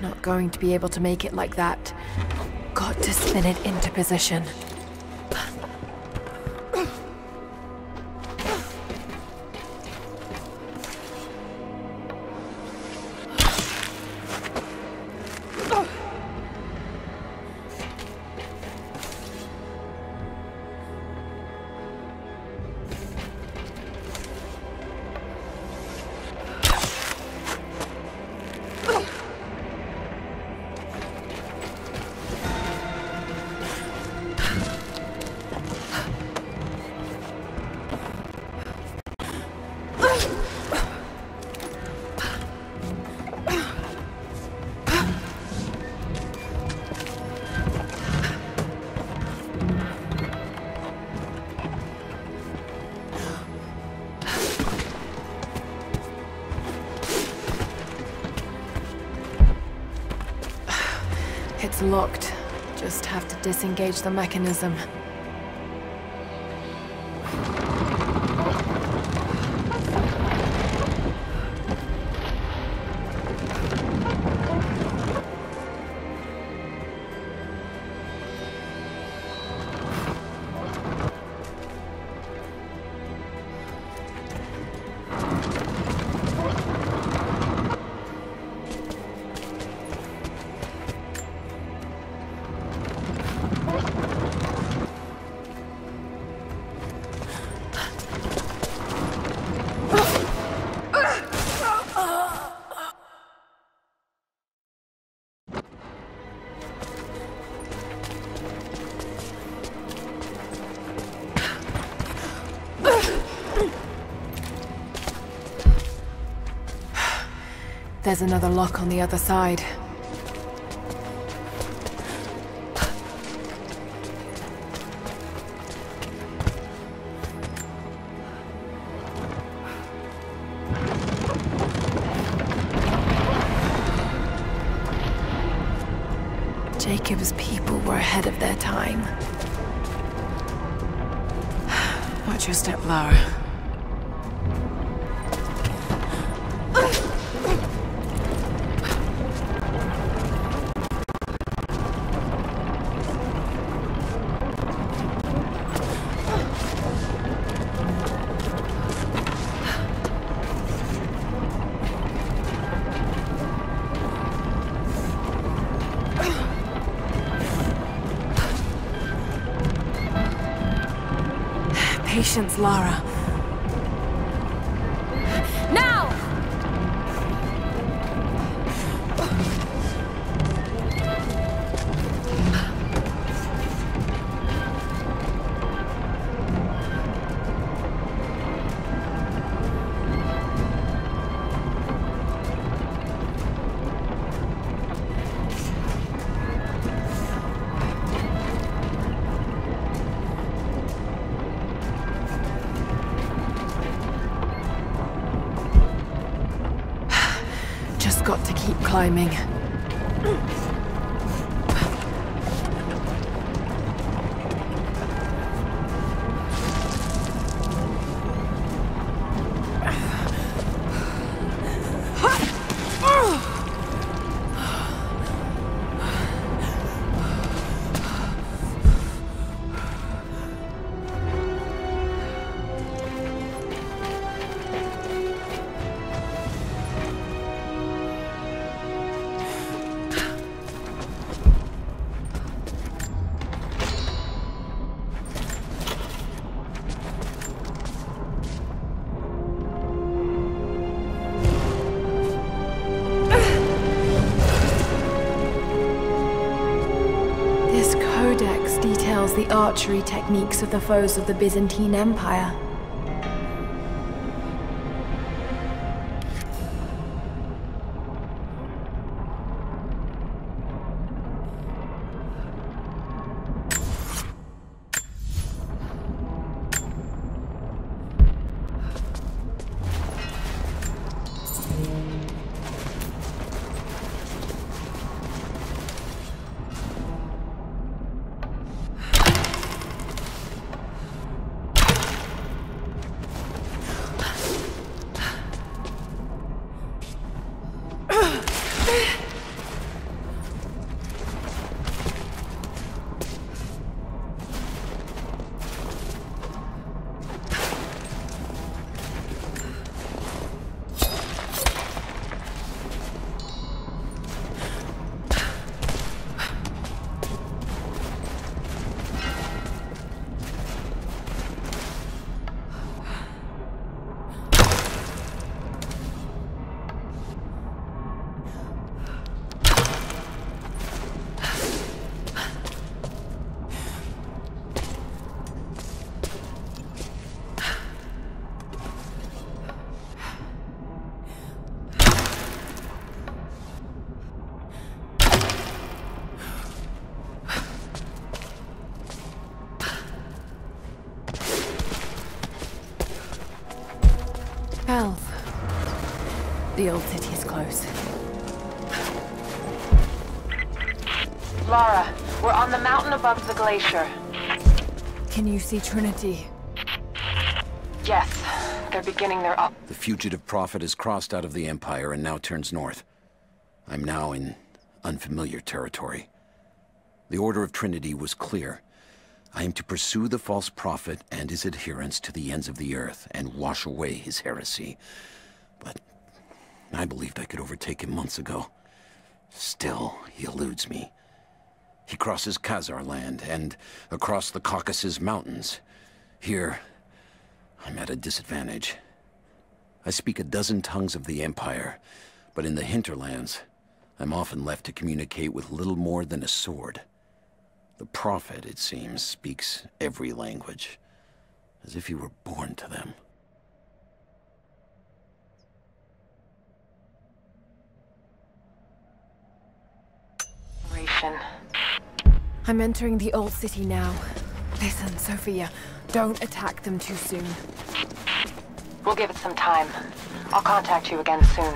Not going to be able to make it like that. Got to spin it into position. It's locked. Just have to disengage the mechanism. There's another lock on the other side. Jacob's people were ahead of their time. Watch your step, Lara. Patience, Lara. Now! Got to keep climbing. The archery techniques of the foes of the Byzantine Empire. The old city is close. Lara, we're on the mountain above the glacier. Can you see Trinity? Yes. They're beginning their up. The fugitive prophet has crossed out of the Empire and now turns north. I'm now in unfamiliar territory. The Order of Trinity was clear. I am to pursue the false prophet and his adherents to the ends of the earth and wash away his heresy. But I believed I could overtake him months ago. Still, he eludes me. He crosses Khazar land and across the Caucasus mountains. Here, I'm at a disadvantage. I speak a dozen tongues of the Empire, but in the hinterlands, I'm often left to communicate with little more than a sword. The Prophet, it seems, speaks every language, as if he were born to them. I'm entering the old city now. Listen, Sophia. Don't attack them too soon. We'll give it some time. I'll contact you again soon.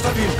Constantine!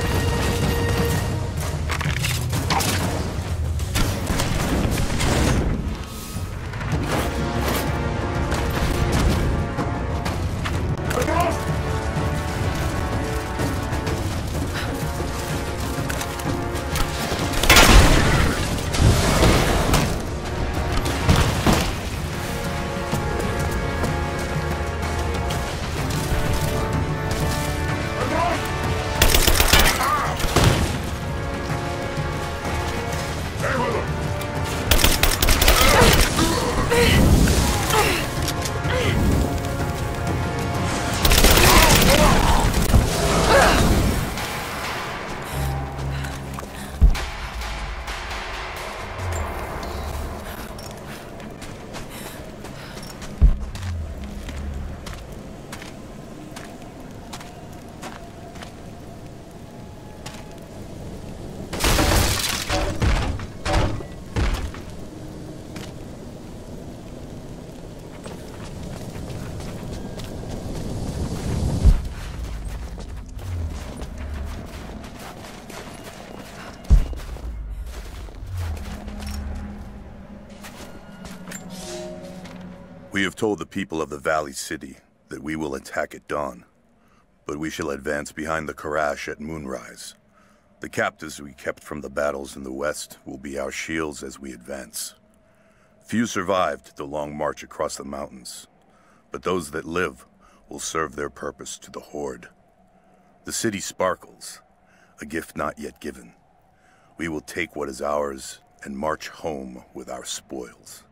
We have told the people of the Valley City that we will attack at dawn, but we shall advance behind the Qur'ash at moonrise. The captives we kept from the battles in the west will be our shields as we advance. Few survived the long march across the mountains, but those that live will serve their purpose to the Horde. The city sparkles, a gift not yet given. We will take what is ours and march home with our spoils.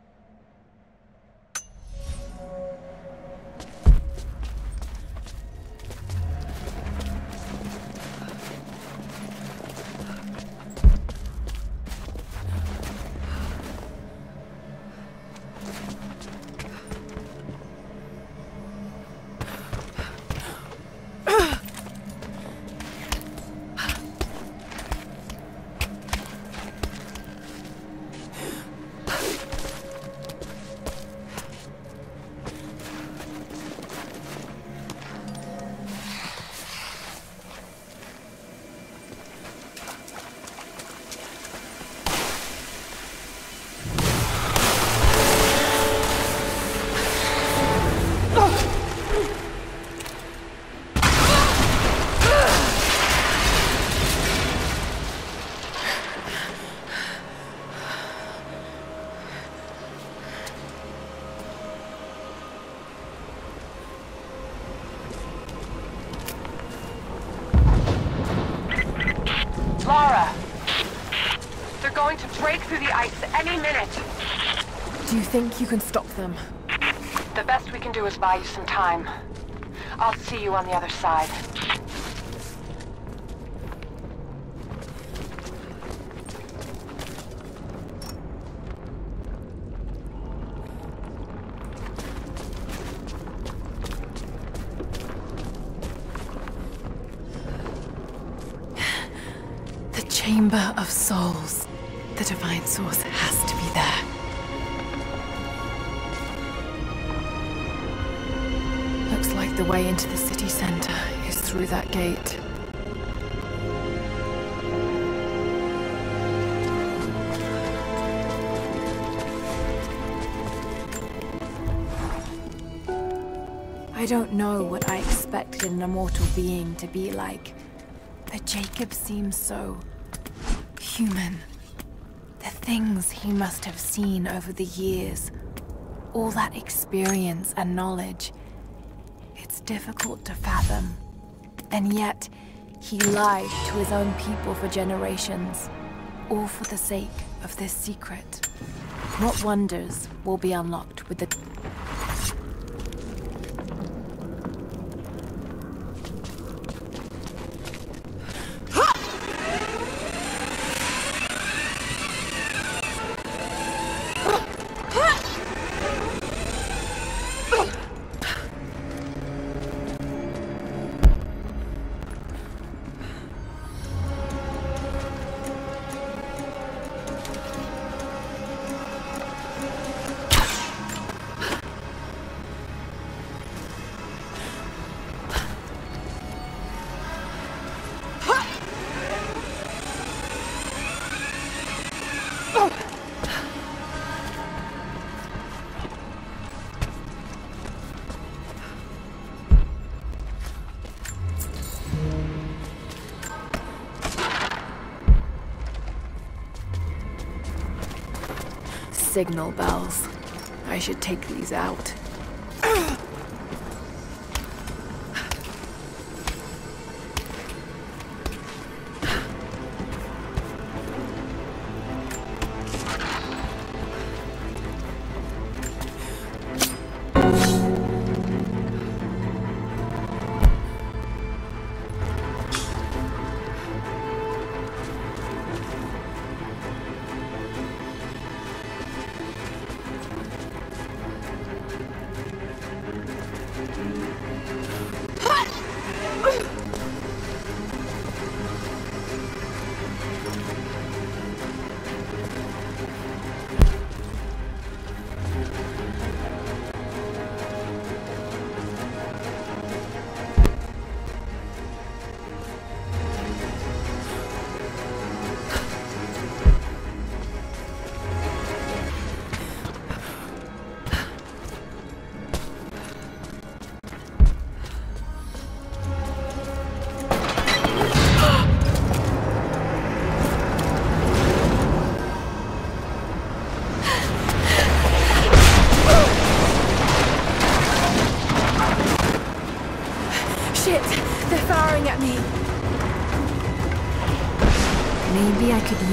I think you can stop them. The best we can do is buy you some time. I'll see you on the other side. The Chamber of Souls. The Divine Source has to be there. The way into the city center is through that gate. I don't know what I expected an immortal being to be like, but Jacob seems so human. The things he must have seen over the years, all that experience and knowledge. It's difficult to fathom, and yet he lied to his own people for generations, all for the sake of this secret. What wonders will be unlocked with the... signal bells. I should take these out.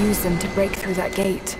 Use them to break through that gate.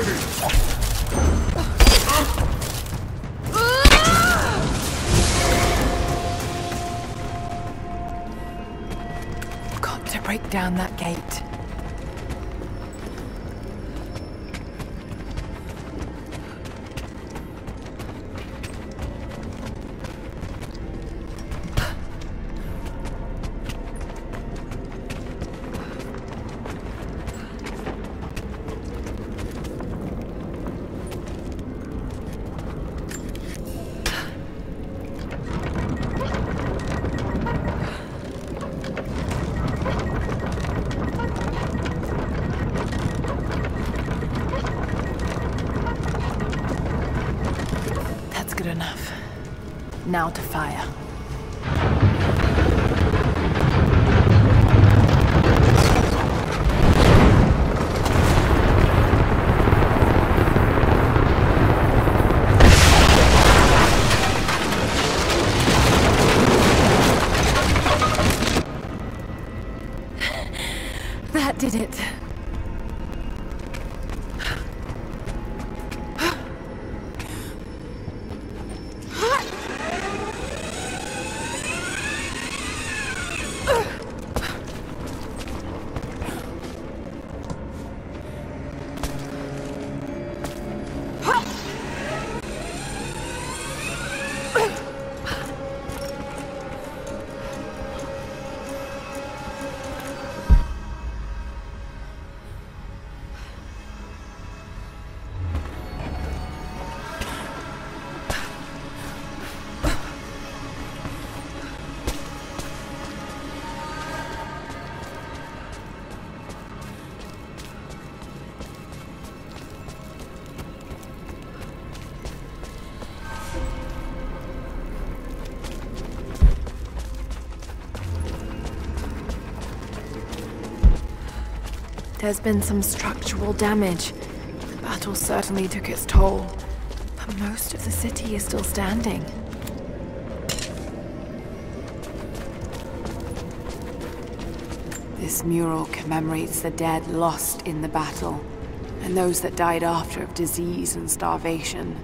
I've got to break down that gate. Now to fire. That did it. There's been some structural damage. The battle certainly took its toll, but most of the city is still standing. This mural commemorates the dead lost in the battle, and those that died after of disease and starvation.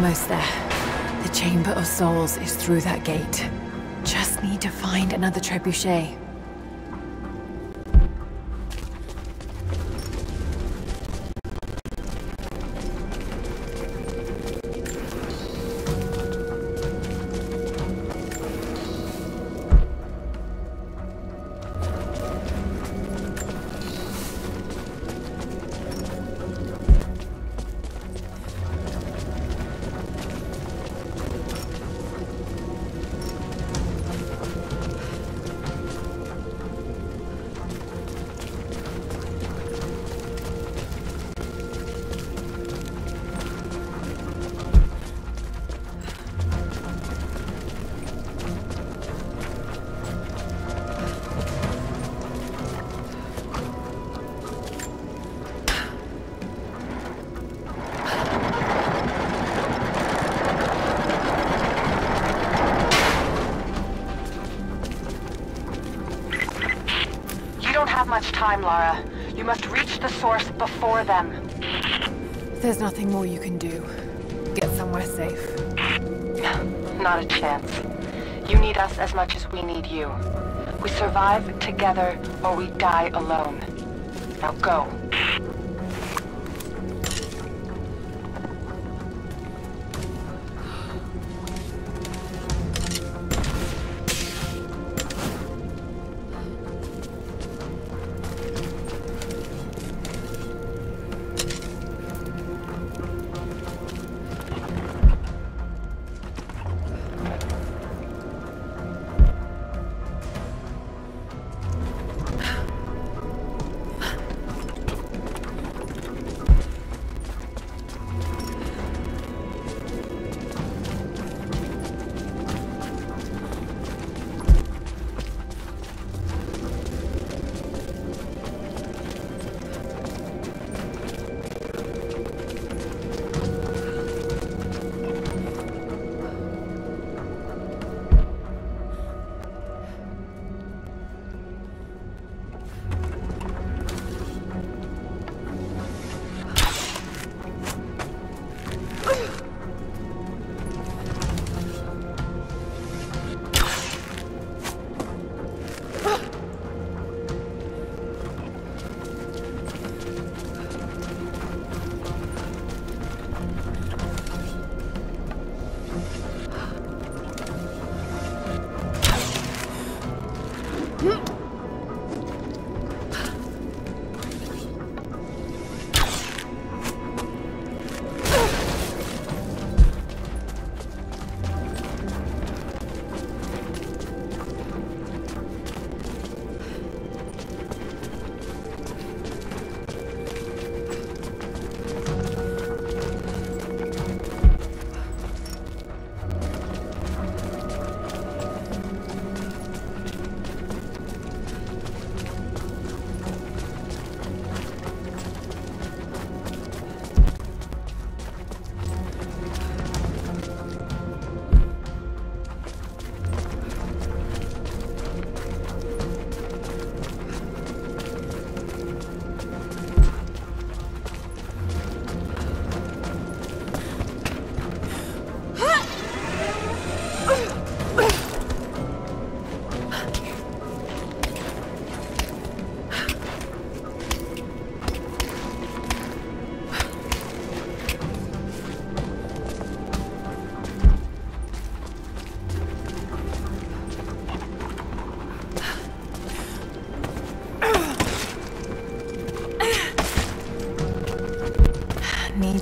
Almost there. The Chamber of Souls is through that gate. Just need to find another trebuchet. Much time, Lara. You must reach the source before them. There's nothing more you can do. Get somewhere safe. Not a chance. You need us as much as we need you. We survive together or we die alone. Now go.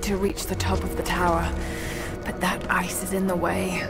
To reach the top of the tower, but that ice is in the way.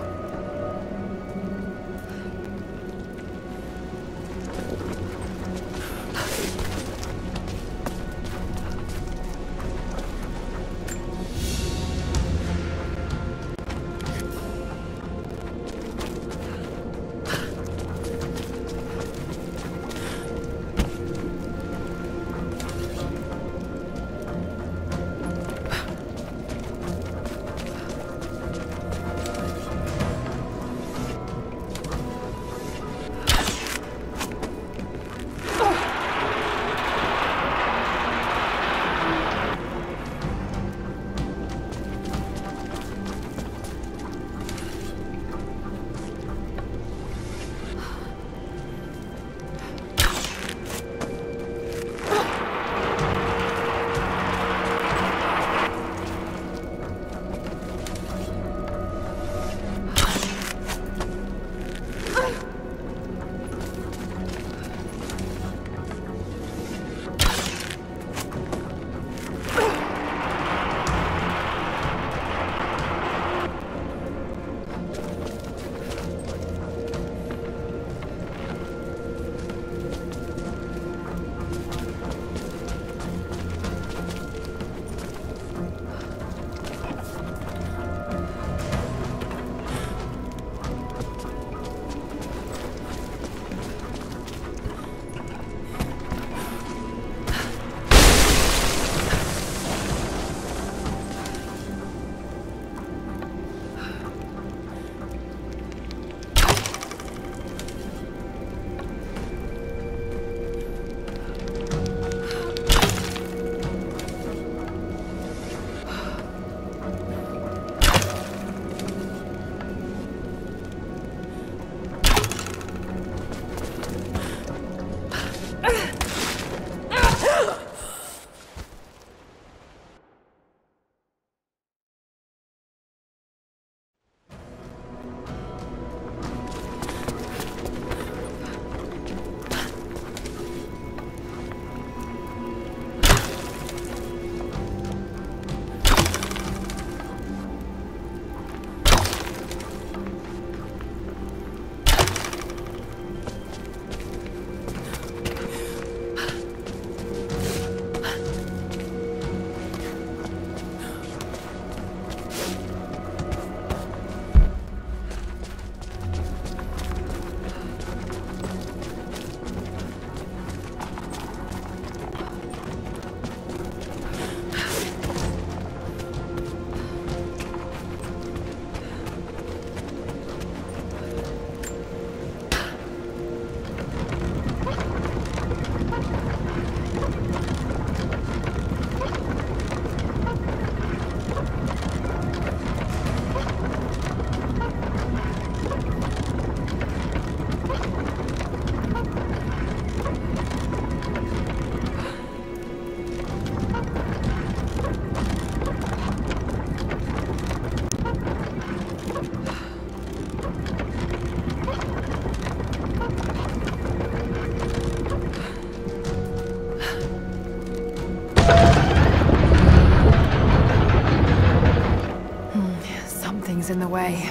something's in the way.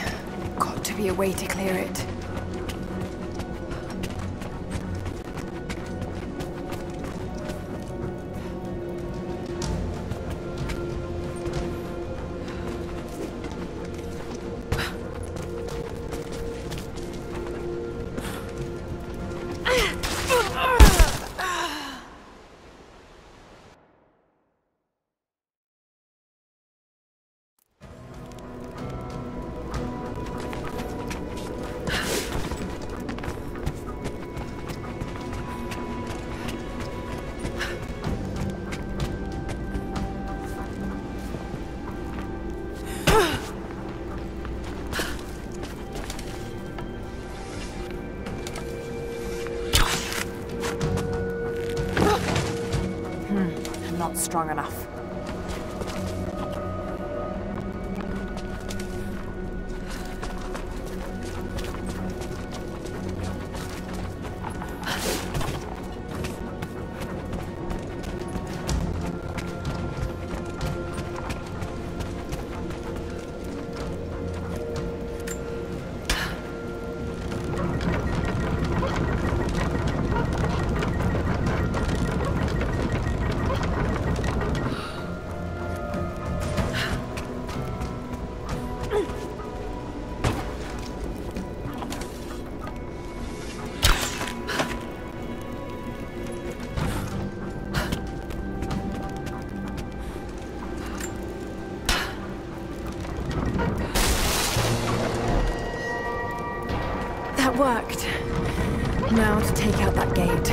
Got to be a way to clear it. Strong enough. Worked. Now to take out that gate.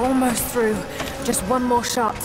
Almost through. Just one more shot.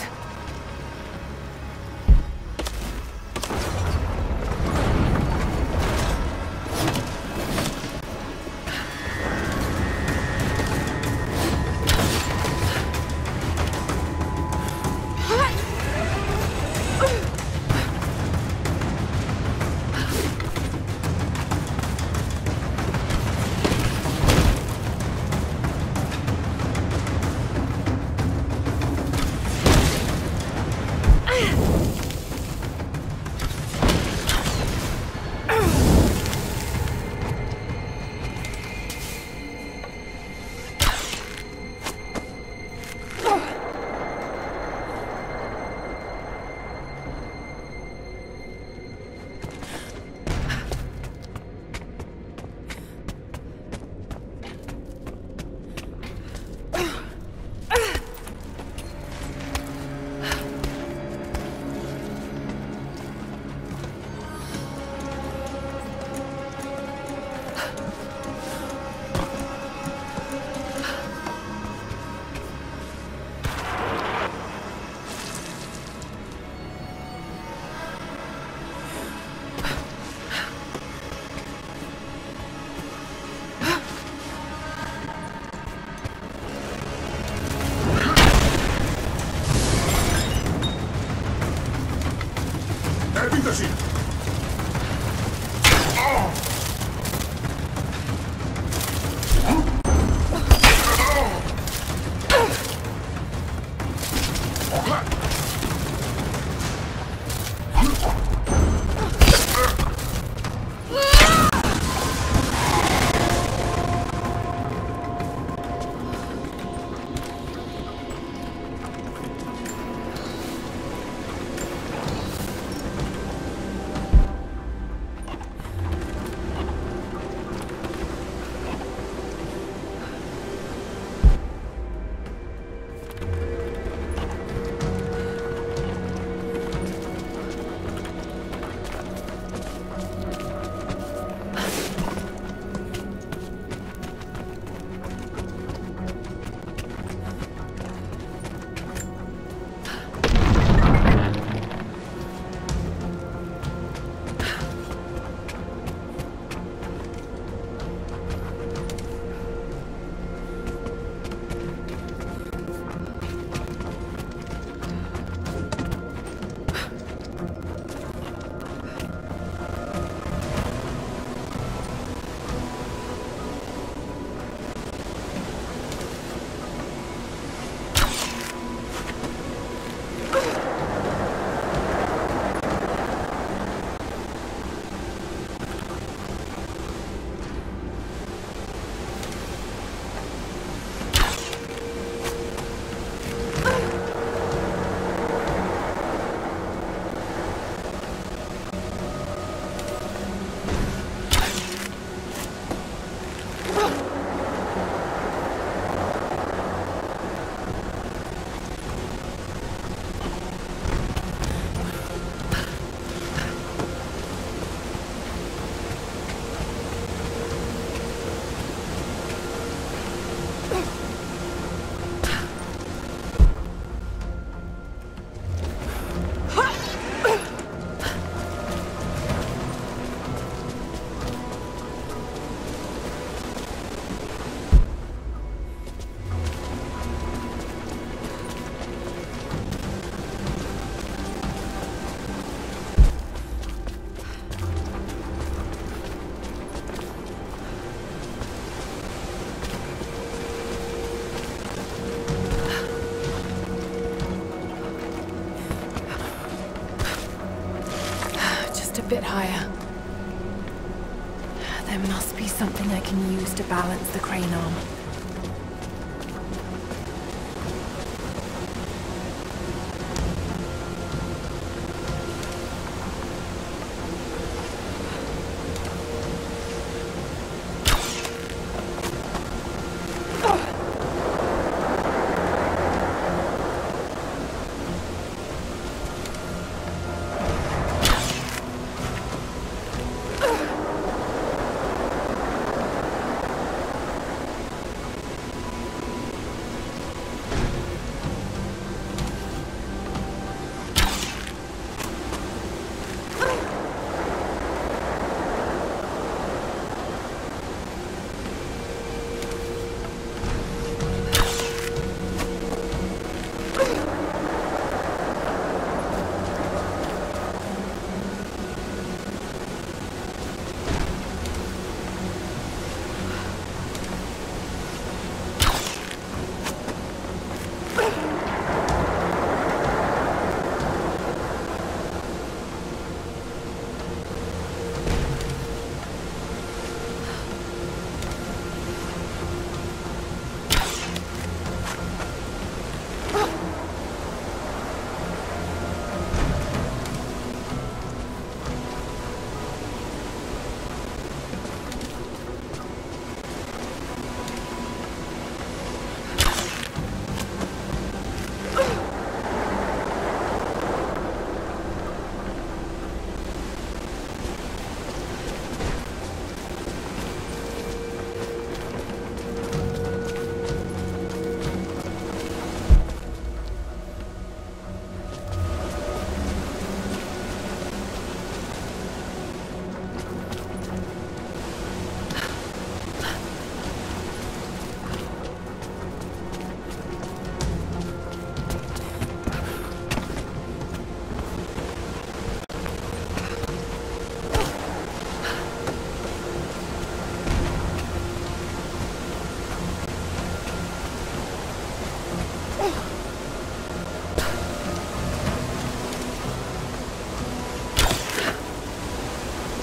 Oh! bit higher. There must be something I can use to balance the crane arm.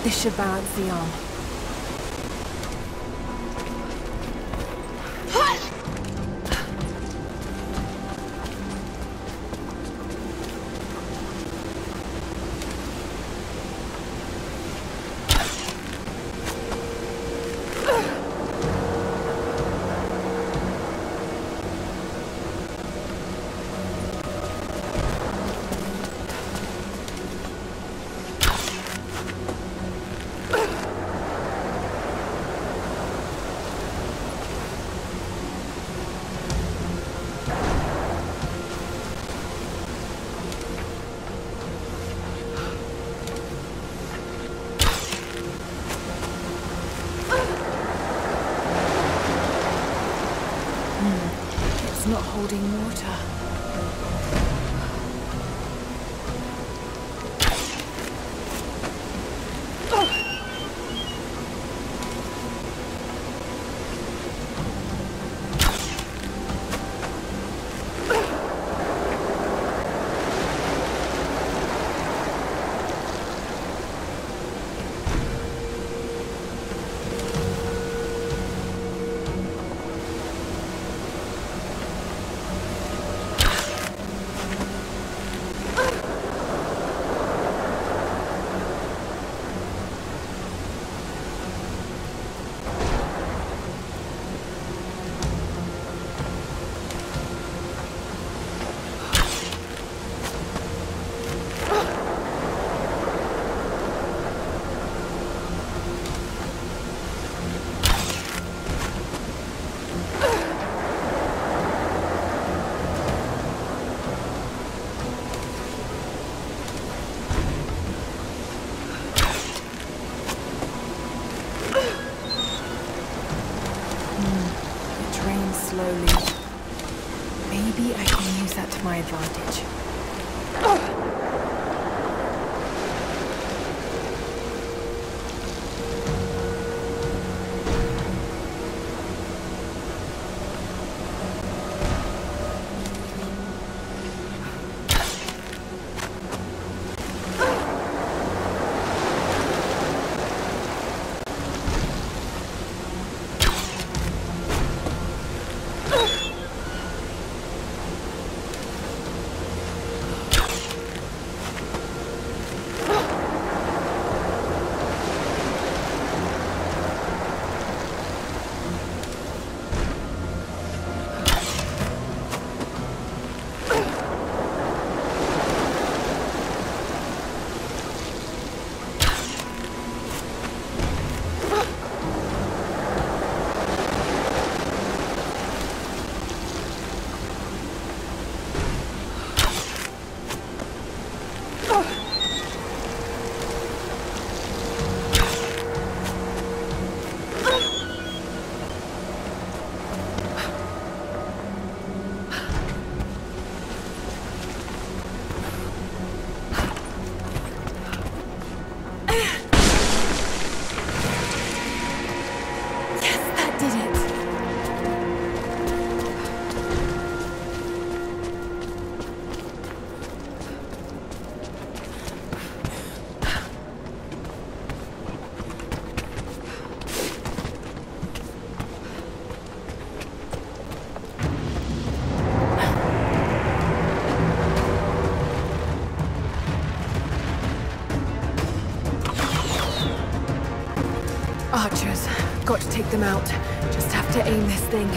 This should balance the arm. Holding water. creatures. Got to take them out. Just have to aim this thing.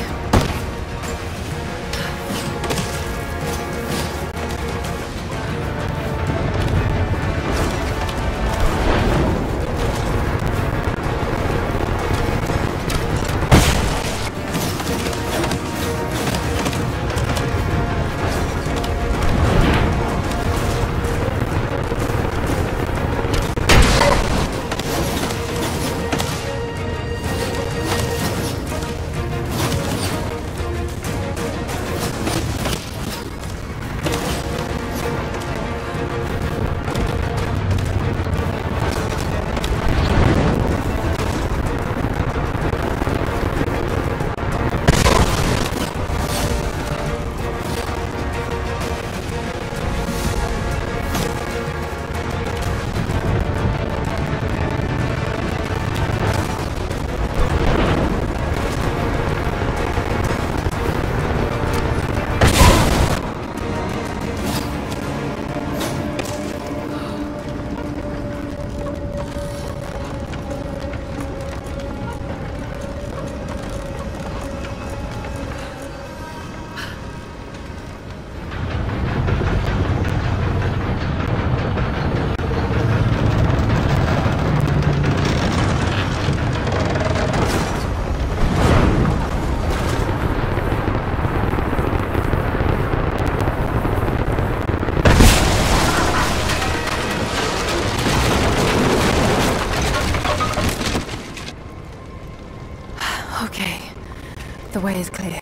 The way is clear.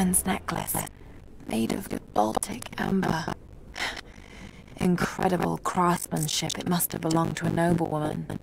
Heaven's necklace, made of Baltic amber. Incredible craftsmanship. It must have belonged to a noblewoman.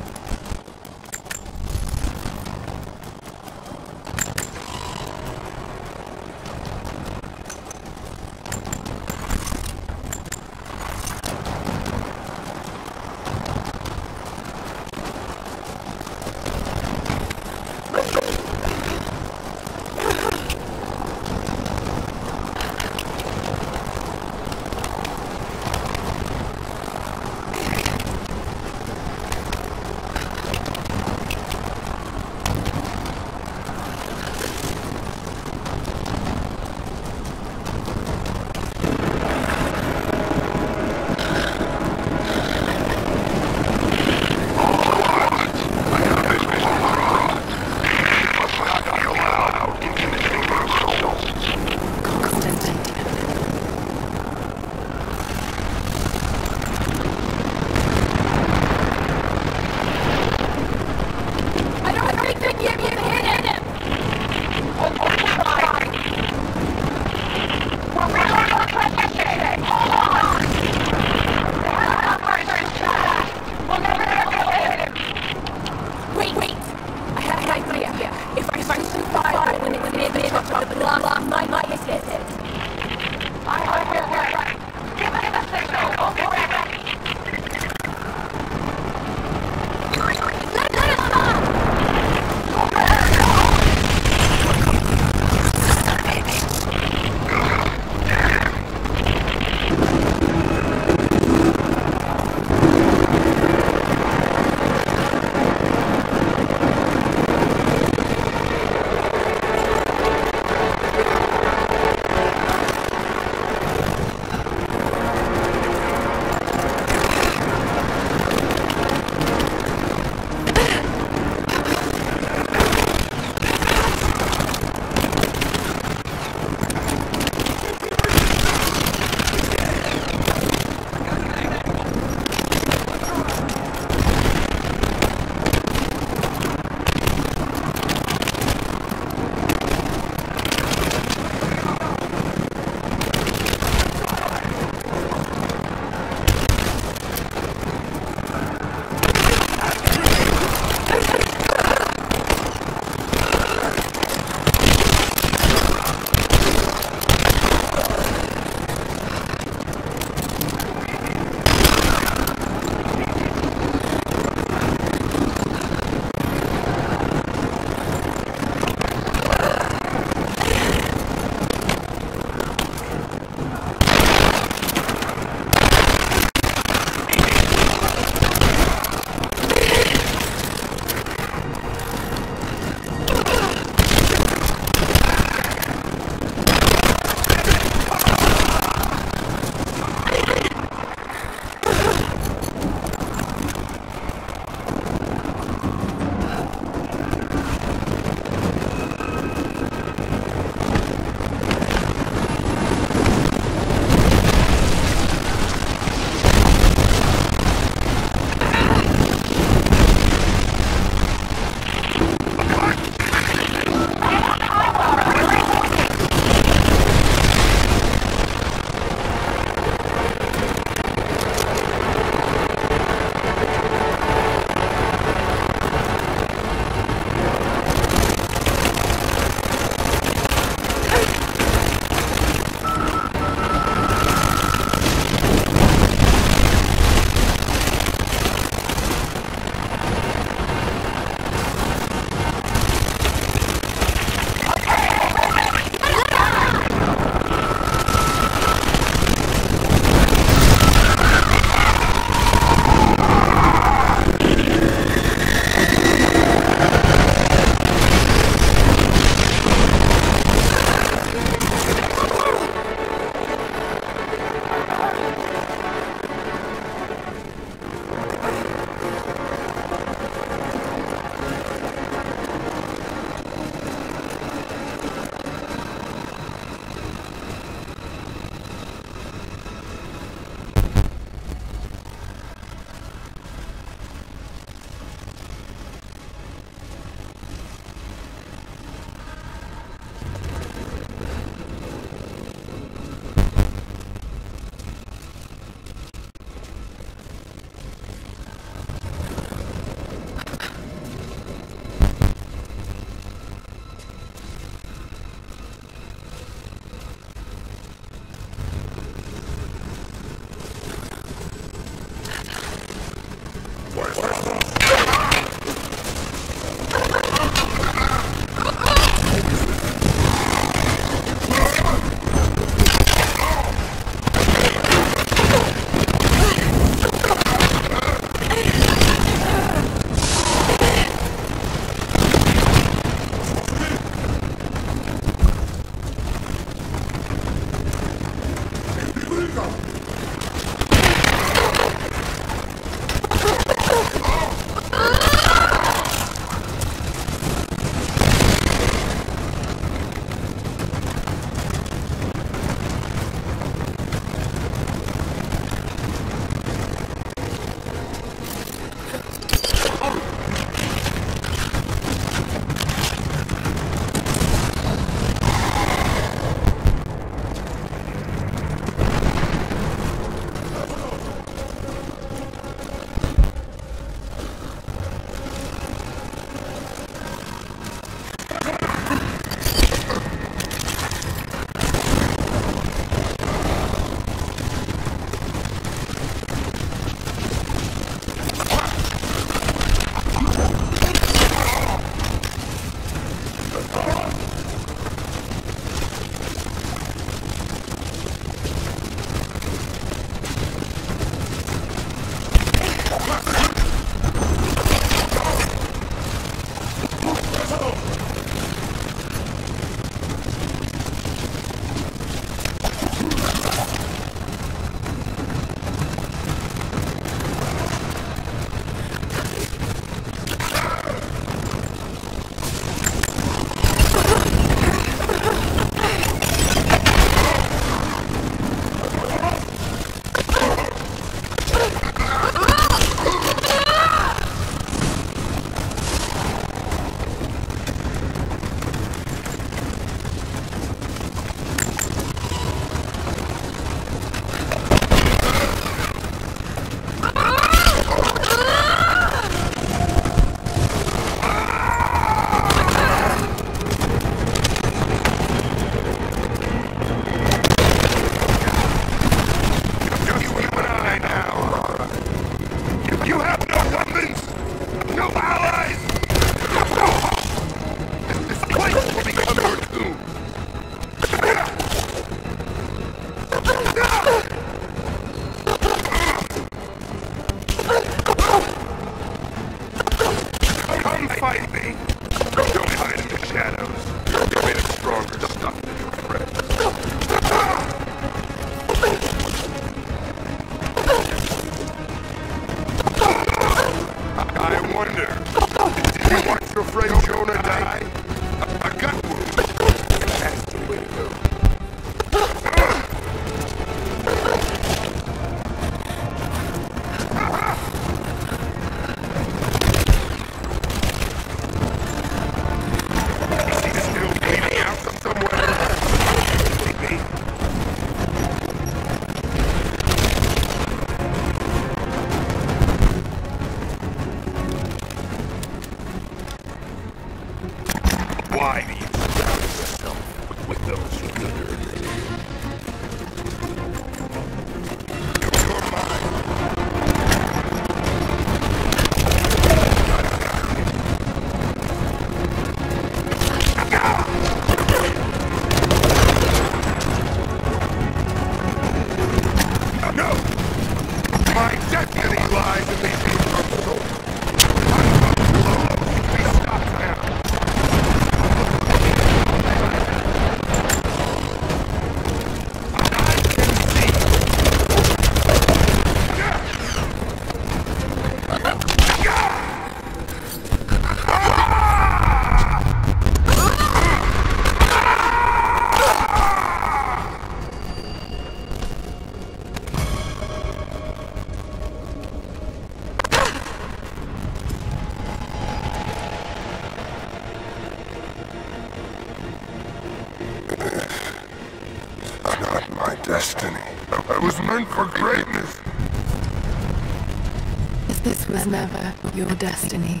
Never your destiny.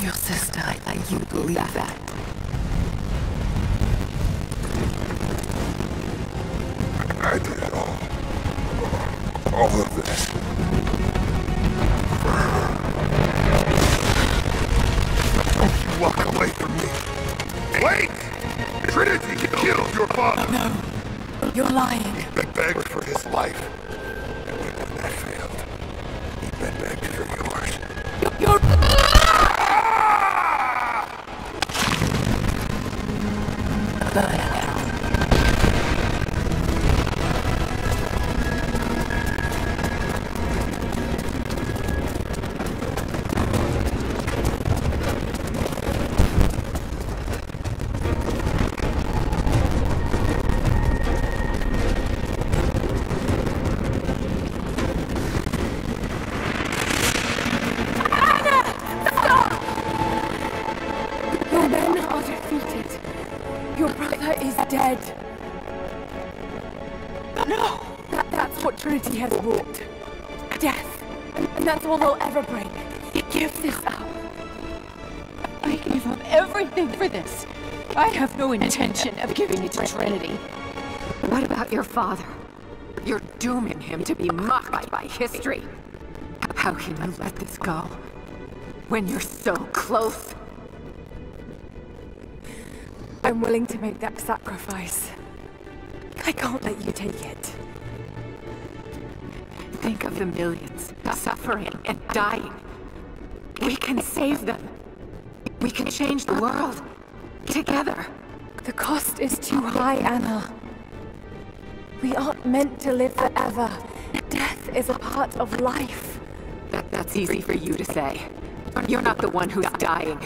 Your sister, you believe that? I did all of this for her. away from me. Wait! Trinity killed your father! No, you're lying. He'd been begged for his life. And when that failed, he'd been begged for yours. You're... Ah! No intention of giving it to Trinity. What about your father? You're dooming him to be mocked by history. How can you let this go when you're so close? I'm willing to make that sacrifice. I can't let you take it. Think of the millions suffering and dying. We can save them. We can change the world together. The cost is too high, Anna. We aren't meant to live forever. Death is a part of life. That's easy for you to say. You're not the one who's dying.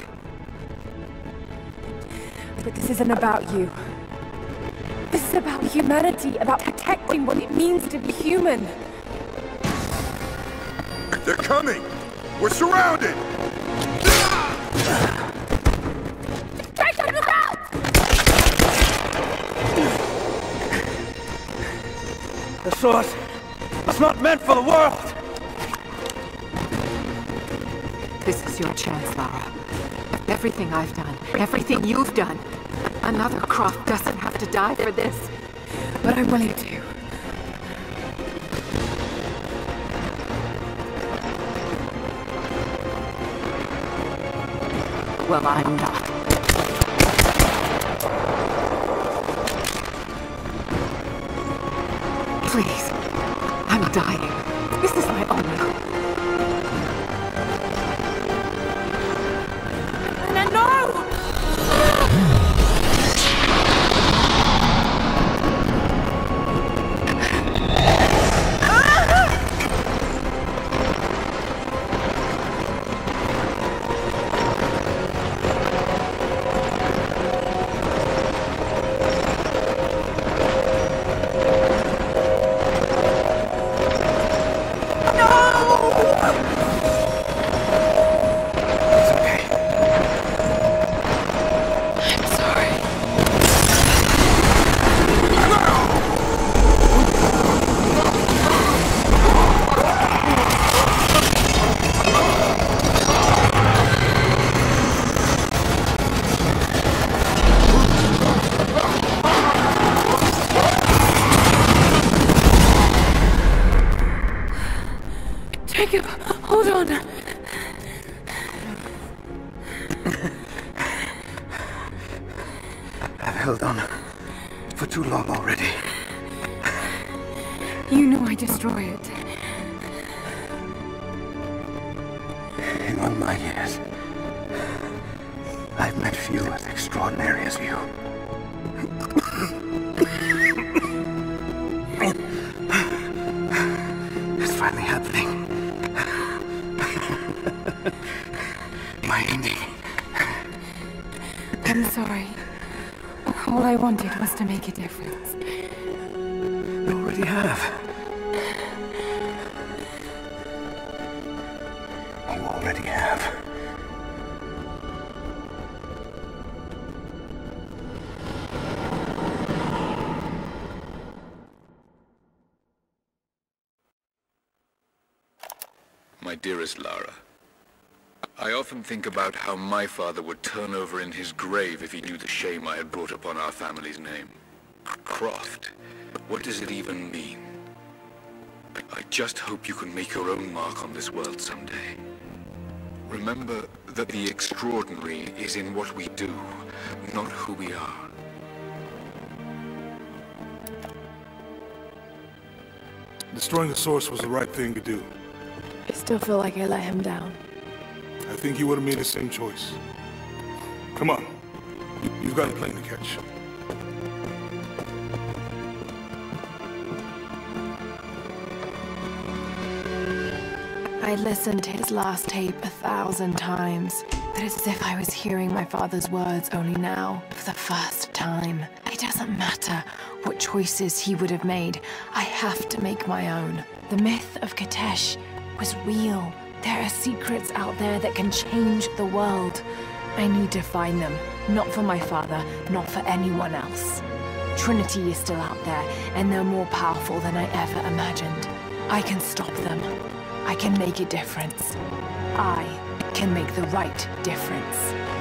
But this isn't about you. This is about humanity, about protecting what it means to be human. They're coming! We're surrounded! The source was not meant for the world! This is your chance, Lara. Everything I've done, everything you've done, another Croft doesn't have to die for this. But I'm willing to. Well, I'm not. Please. I'm dying. This is my honor. Anna, Jacob, hold on! I've held on for too long already. You know I destroy it. In all my years, I've met few as extraordinary as you. It's finally happening. My ending. I'm sorry. All I wanted was to make a difference. You already have. You already have. My dearest Lara. I often think about how my father would turn over in his grave if he knew the shame I had brought upon our family's name. Croft. What does it even mean? I just hope you can make your own mark on this world someday. Remember that the extraordinary is in what we do, not who we are. Destroying the source was the right thing to do. I still feel like I let him down. I think you would have made the same choice. Come on. You've got a plane to catch. I listened to his last tape 1,000 times, but it's as if I was hearing my father's words only now, for the first time. It doesn't matter what choices he would have made, I have to make my own. The myth of Kitezh was real. There are secrets out there that can change the world. I need to find them, not for my father, not for anyone else. Trinity is still out there, and they're more powerful than I ever imagined. I can stop them. I can make a difference. I can make the right difference.